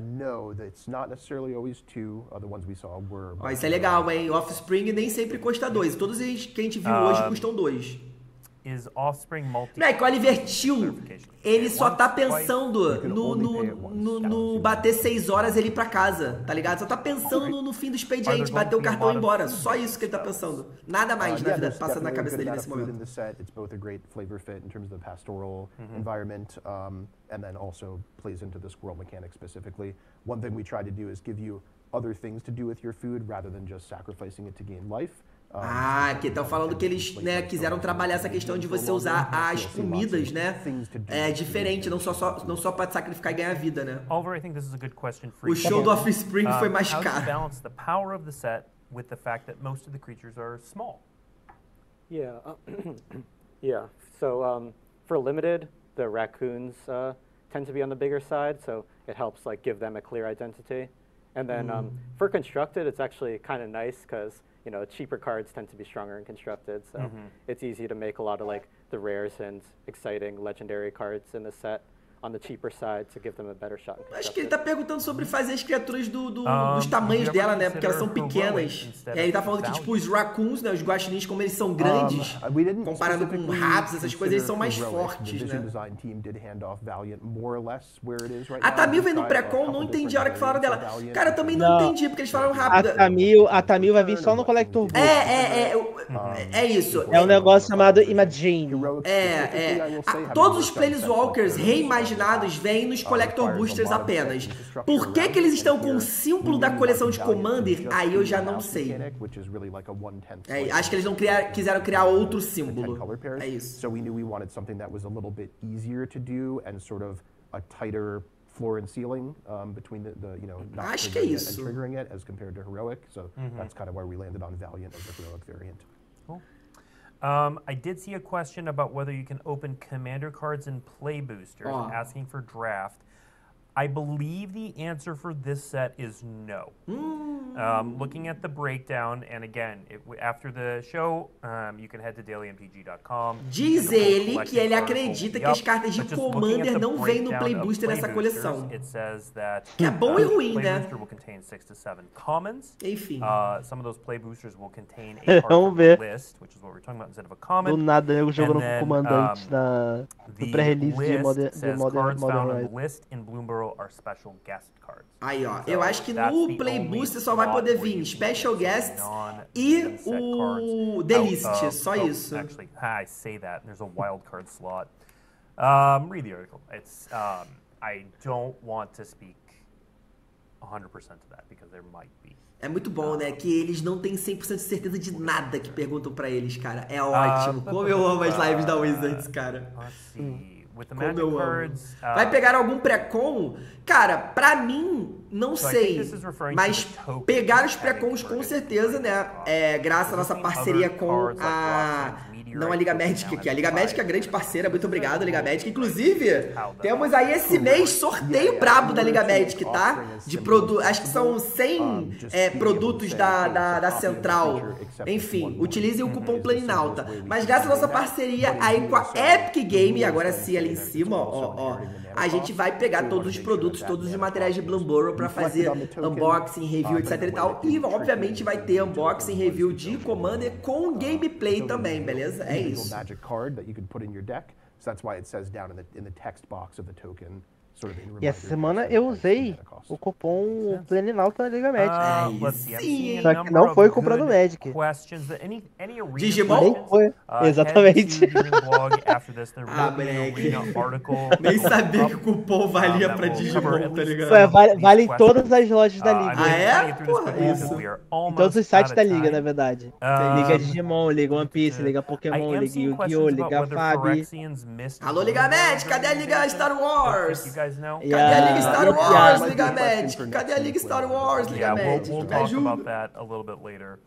No, it's not necessarily always 2. The ones we saw were. Ó, isso é legal, hein? Offspring nem sempre custa 2. Todos eles que a gente viu hoje custam 2. Is offspring multi. Moleque, o Oliver Till, ele só tá pensando no bater 6 horas ele ir pra casa, tá ligado? Só tá pensando no fim do expediente, bater o cartão e ir embora. Só isso que ele tá pensando. Nada mais na vida passa na cabeça dele nesse momento. It's both a great flavor fit in terms of the pastoral environment and then also plays into the squirrel mechanic specifically. One thing we try to do is give you other things to do with your food rather than just sacrificing it to gain life. Que estão falando que eles, né, quiseram trabalhar essa questão de você usar as comidas, né? É diferente, não só para sacrificar e ganhar vida, né? O show do Offspring foi mais caro. Yeah. So for limited, the raccoons tend to be on the bigger side, so it helps like give them a clear identity. And then for constructed, it's actually kind of nice because you know, cheaper cards tend to be stronger and constructed, so it's easy to make a lot of like the rares and exciting legendary cards in the set on the cheaper side to give them a better shot. Acho que ele tá perguntando sobre fazer as criaturas dos tamanhos dela, né? Porque elas são pequenas. E aí ele tá falando que tipo os raccoons, né, os guaxinins, como eles são grandes, comparado com ratos, essas coisas, eles são mais fortes, né? A Tamil vem no pré-con, não entendi a hora que falaram dela. Cara, eu também não entendi porque eles falaram rápido. A Tamil vai vir só no Collector Book. É isso. É um negócio chamado Imagine. Todos os Planeswalkers reimaginados vêm nos Collector Boosters apenas. Por que eles estão com o símbolo da coleção de Commander? Aí eu já não sei. Acho que eles não quiseram criar outro símbolo. É isso. Acho que é isso. I did see a question about whether you can open commander cards and play boosters, asking for draft. I believe the answer for this set is no. Looking at the breakdown, and again, after the show, you can head to dailymtg.com. Diz ele que ele acredita que as cartas de Commander não vêm no Play Booster nessa coleção. Que é bom e ruim, né? Enfim. Vamos ver. Do nada, eu jogando com o comandante no pré-release de Modern Horizons. Aí, ó, eu acho que no Play Booster só vai poder vir Special Guests e o The List, só isso. É muito bom, né, que eles não têm 100% de certeza de nada que perguntam pra eles, cara. É ótimo. Como eu amo as lives da Wizards, cara. Como eu amo. Vai pegar algum pré-con? Cara, pra mim, não sei. Mas pegar os pré-cons com certeza, né? É, graças à nossa parceria com a... Não a Liga Magic aqui. A Liga Magic é a grande parceira. Muito obrigado, Liga Magic. Inclusive, temos aí esse mês sorteio brabo da Liga Magic, tá? De acho que são 100 produtos da Central. Enfim, utilizem o cupom Planinauta. Mas graças à nossa parceria aí com a Epic Game, agora sim, ali em cima, ó, a gente vai pegar todos os produtos, todos os materiais de Bloomburrow pra fazer unboxing, review, etc e tal. E, obviamente, vai ter unboxing, review de Commander com gameplay também, beleza? É isso. E essa semana eu usei o cupom Planinauta na Liga Magic. Sim. Só que não foi comprando Magic. Digimon? Foi. Exatamente. Nem sabia que o cupom valia pra Digimon, tá ligado? Vale em todas as lojas da Liga. É? Porra, isso. Em todos os sites da Liga, na verdade. Liga Digimon, Liga One Piece, Liga Pokémon, Liga Yu-Gi-Oh!, Liga Fabi. Alô, Liga Magic, cadê a Liga Star Wars? Cadê a Liga Star Wars, Liga Magic? Cadê a Liga Star Wars, Liga Magic? We'll talk about that a little bit later.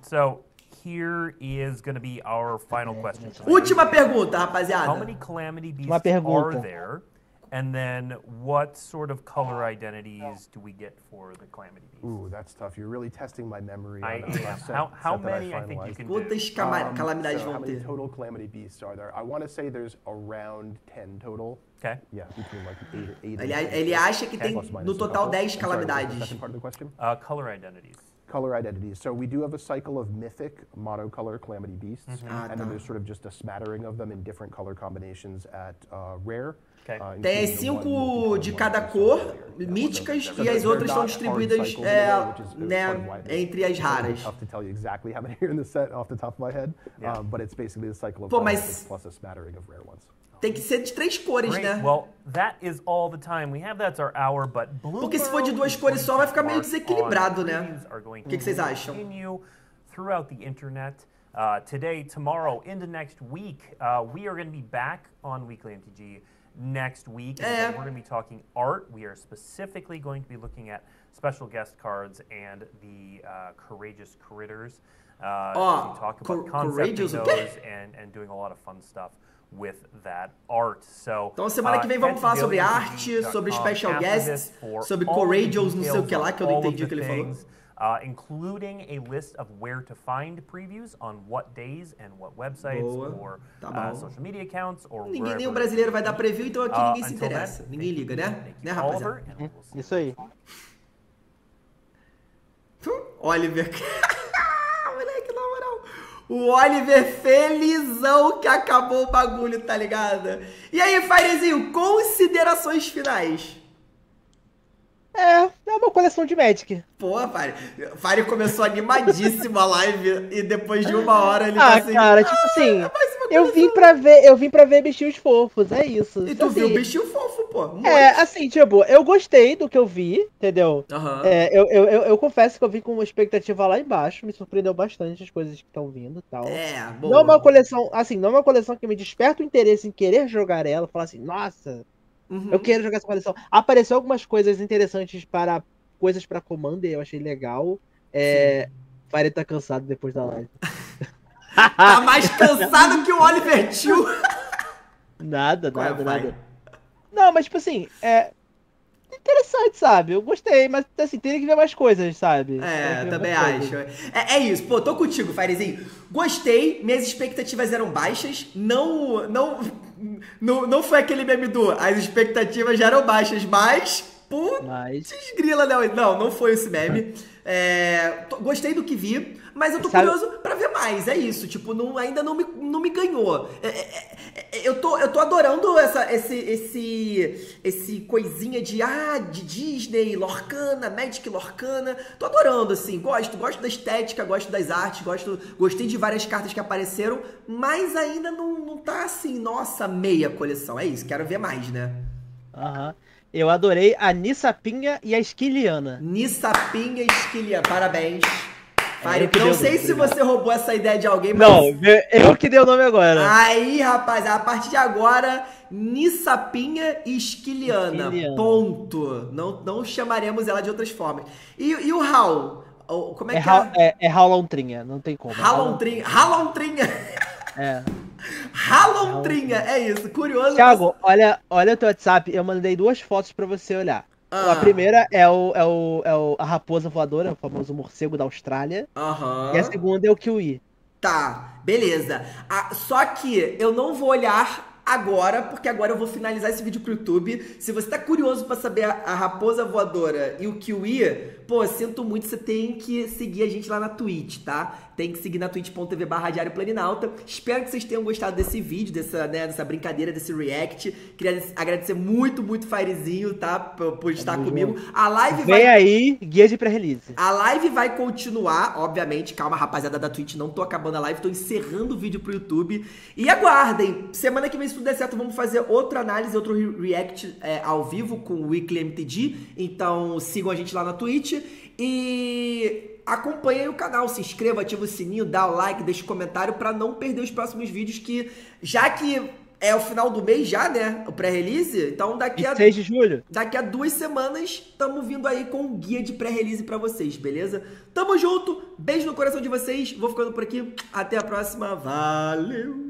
So here is going to be our final question. Última pergunta, rapaziada. How many calamities are there? And then what sort of color identities do we get for the Calamity Beast? Ooh, that's tough. You're really testing my memory. How many I think you can do? So how many total Calamity Beasts are there? I want to say there's around 10 total. Okay. Yeah, between like 8 and 10. Ele acha que tem no total 10 calamidades. That's part of the question? Color identities. Color identities. So we do have a cycle of mythic monocolor Calamity Beasts, and then there's sort of just a smattering of them in different color combinations at rare. Okay. Tem 5 de cada cor, míticas, e as outras são distribuídas entre as raras. Pô, mas tem que ser de 3 cores, né? Porque se for de 2 cores só, vai ficar meio desequilibrado, né? O que vocês acham? Today, tomorrow, into next week, we are going to be back on Weekly MTG next week. And we're going to be talking art. We are specifically going to be looking at special guest cards and the courageous critters. To talk about concepting those and doing a lot of fun stuff with that art. So, então semana que vem vamos falar sobre arte, sobre special guests, sobre courageous, não sei o que lá que eu não entendi o que ele falou. Including a list of where to find previews on what days and what websites or social media accounts or wherever. Nenhum brasileiro vai dar preview, então aqui ninguém se interessa. Ninguém liga, né, rapaziada? Isso aí. Oliver. Moleque, na moral. O Oliver felizão que acabou o bagulho, tá ligado? E aí, Firezinho, considerações finais. É uma coleção de Magic. Pô, Fire. Fire começou animadíssimo a live e depois de 1 hora ele tá assim... cara, tipo assim, eu vim pra ver bichinhos fofos, é isso. E tu assim, viu bichinho fofo, pô. Muito. Assim, tipo, eu gostei do que eu vi, entendeu? Uhum. Eu confesso que eu vim com uma expectativa lá embaixo, me surpreendeu bastante as coisas que estão vindo e tal. Bom. Não é uma coleção, assim, não é uma coleção que me desperta o interesse em querer jogar ela, falar assim, nossa... Uhum. Eu quero jogar essa coleção. Apareceu algumas coisas interessantes para coisas para Commander, eu achei legal. Fire tá cansado depois da live. Tá mais cansado que o Oliver Tio. Nada. Não, mas tipo assim, interessante, sabe? Eu gostei, mas assim, teria que ver mais coisas, sabe? Também acho. É isso, pô, tô contigo, Firezinho. Gostei, minhas expectativas eram baixas, não foi aquele meme do as expectativas já eram baixas, mas... Putz, grila, né? Não foi esse meme. Gostei do que vi, mas eu tô curioso pra ver mais, é isso. Tipo, ainda não me ganhou. Eu tô adorando esse coisinha de Disney, Lorcana, Magic Lorcana. Tô adorando, assim, gosto da estética, gosto das artes, gostei de várias cartas que apareceram, mas ainda não tá assim, nossa, meia coleção, é isso. Quero ver mais, né? Aham. Eu adorei a Nissa Pinha e a Esquiliana. Nissa Pinha e Esquiliana, parabéns. Não sei se você roubou essa ideia de alguém, mas... Não, eu que dei o nome agora. Aí, rapaz, a partir de agora, Nissa Pinha e Esquiliana, ponto. Não chamaremos ela de outras formas. E o Raul? Como é que é? É Ralontrinha, não tem como. Ralontrinha! Ralontrinha, é isso, curioso. Thiago, olha o teu WhatsApp, eu mandei 2 fotos pra você olhar. A primeira é a raposa voadora, o famoso morcego da Austrália. E a segunda é o kiwi. Tá, beleza. Só que eu não vou olhar agora, porque agora eu vou finalizar esse vídeo pro YouTube. Se você tá curioso pra saber a raposa voadora e o kiwi, pô, sinto muito, você tem que seguir a gente lá na Twitch, tá? Tem que seguir na twitch.tv/Diário Planinauta. Espero que vocês tenham gostado desse vídeo, dessa brincadeira, desse react. Queria agradecer muito, muito Firezinho, tá? Por estar comigo. A live vai... Vem aí, guia de pré-release. A live vai continuar, obviamente. Calma, rapaziada da Twitch, não tô acabando a live, tô encerrando o vídeo pro YouTube. E aguardem, semana que vem, se tudo der certo, vamos fazer outra análise, outro react ao vivo com o Weekly MTG. Então sigam a gente lá na Twitch e acompanhem o canal, se inscreva, ativa o sininho, dá o like, deixa o comentário pra não perder os próximos vídeos, que já que é o final do mês já, né, o pré-release, então daqui a 6 de julho. Daqui a 2 semanas estamos vindo aí com um guia de pré-release pra vocês, beleza? Tamo junto, beijo no coração de vocês, vou ficando por aqui, até a próxima, valeu!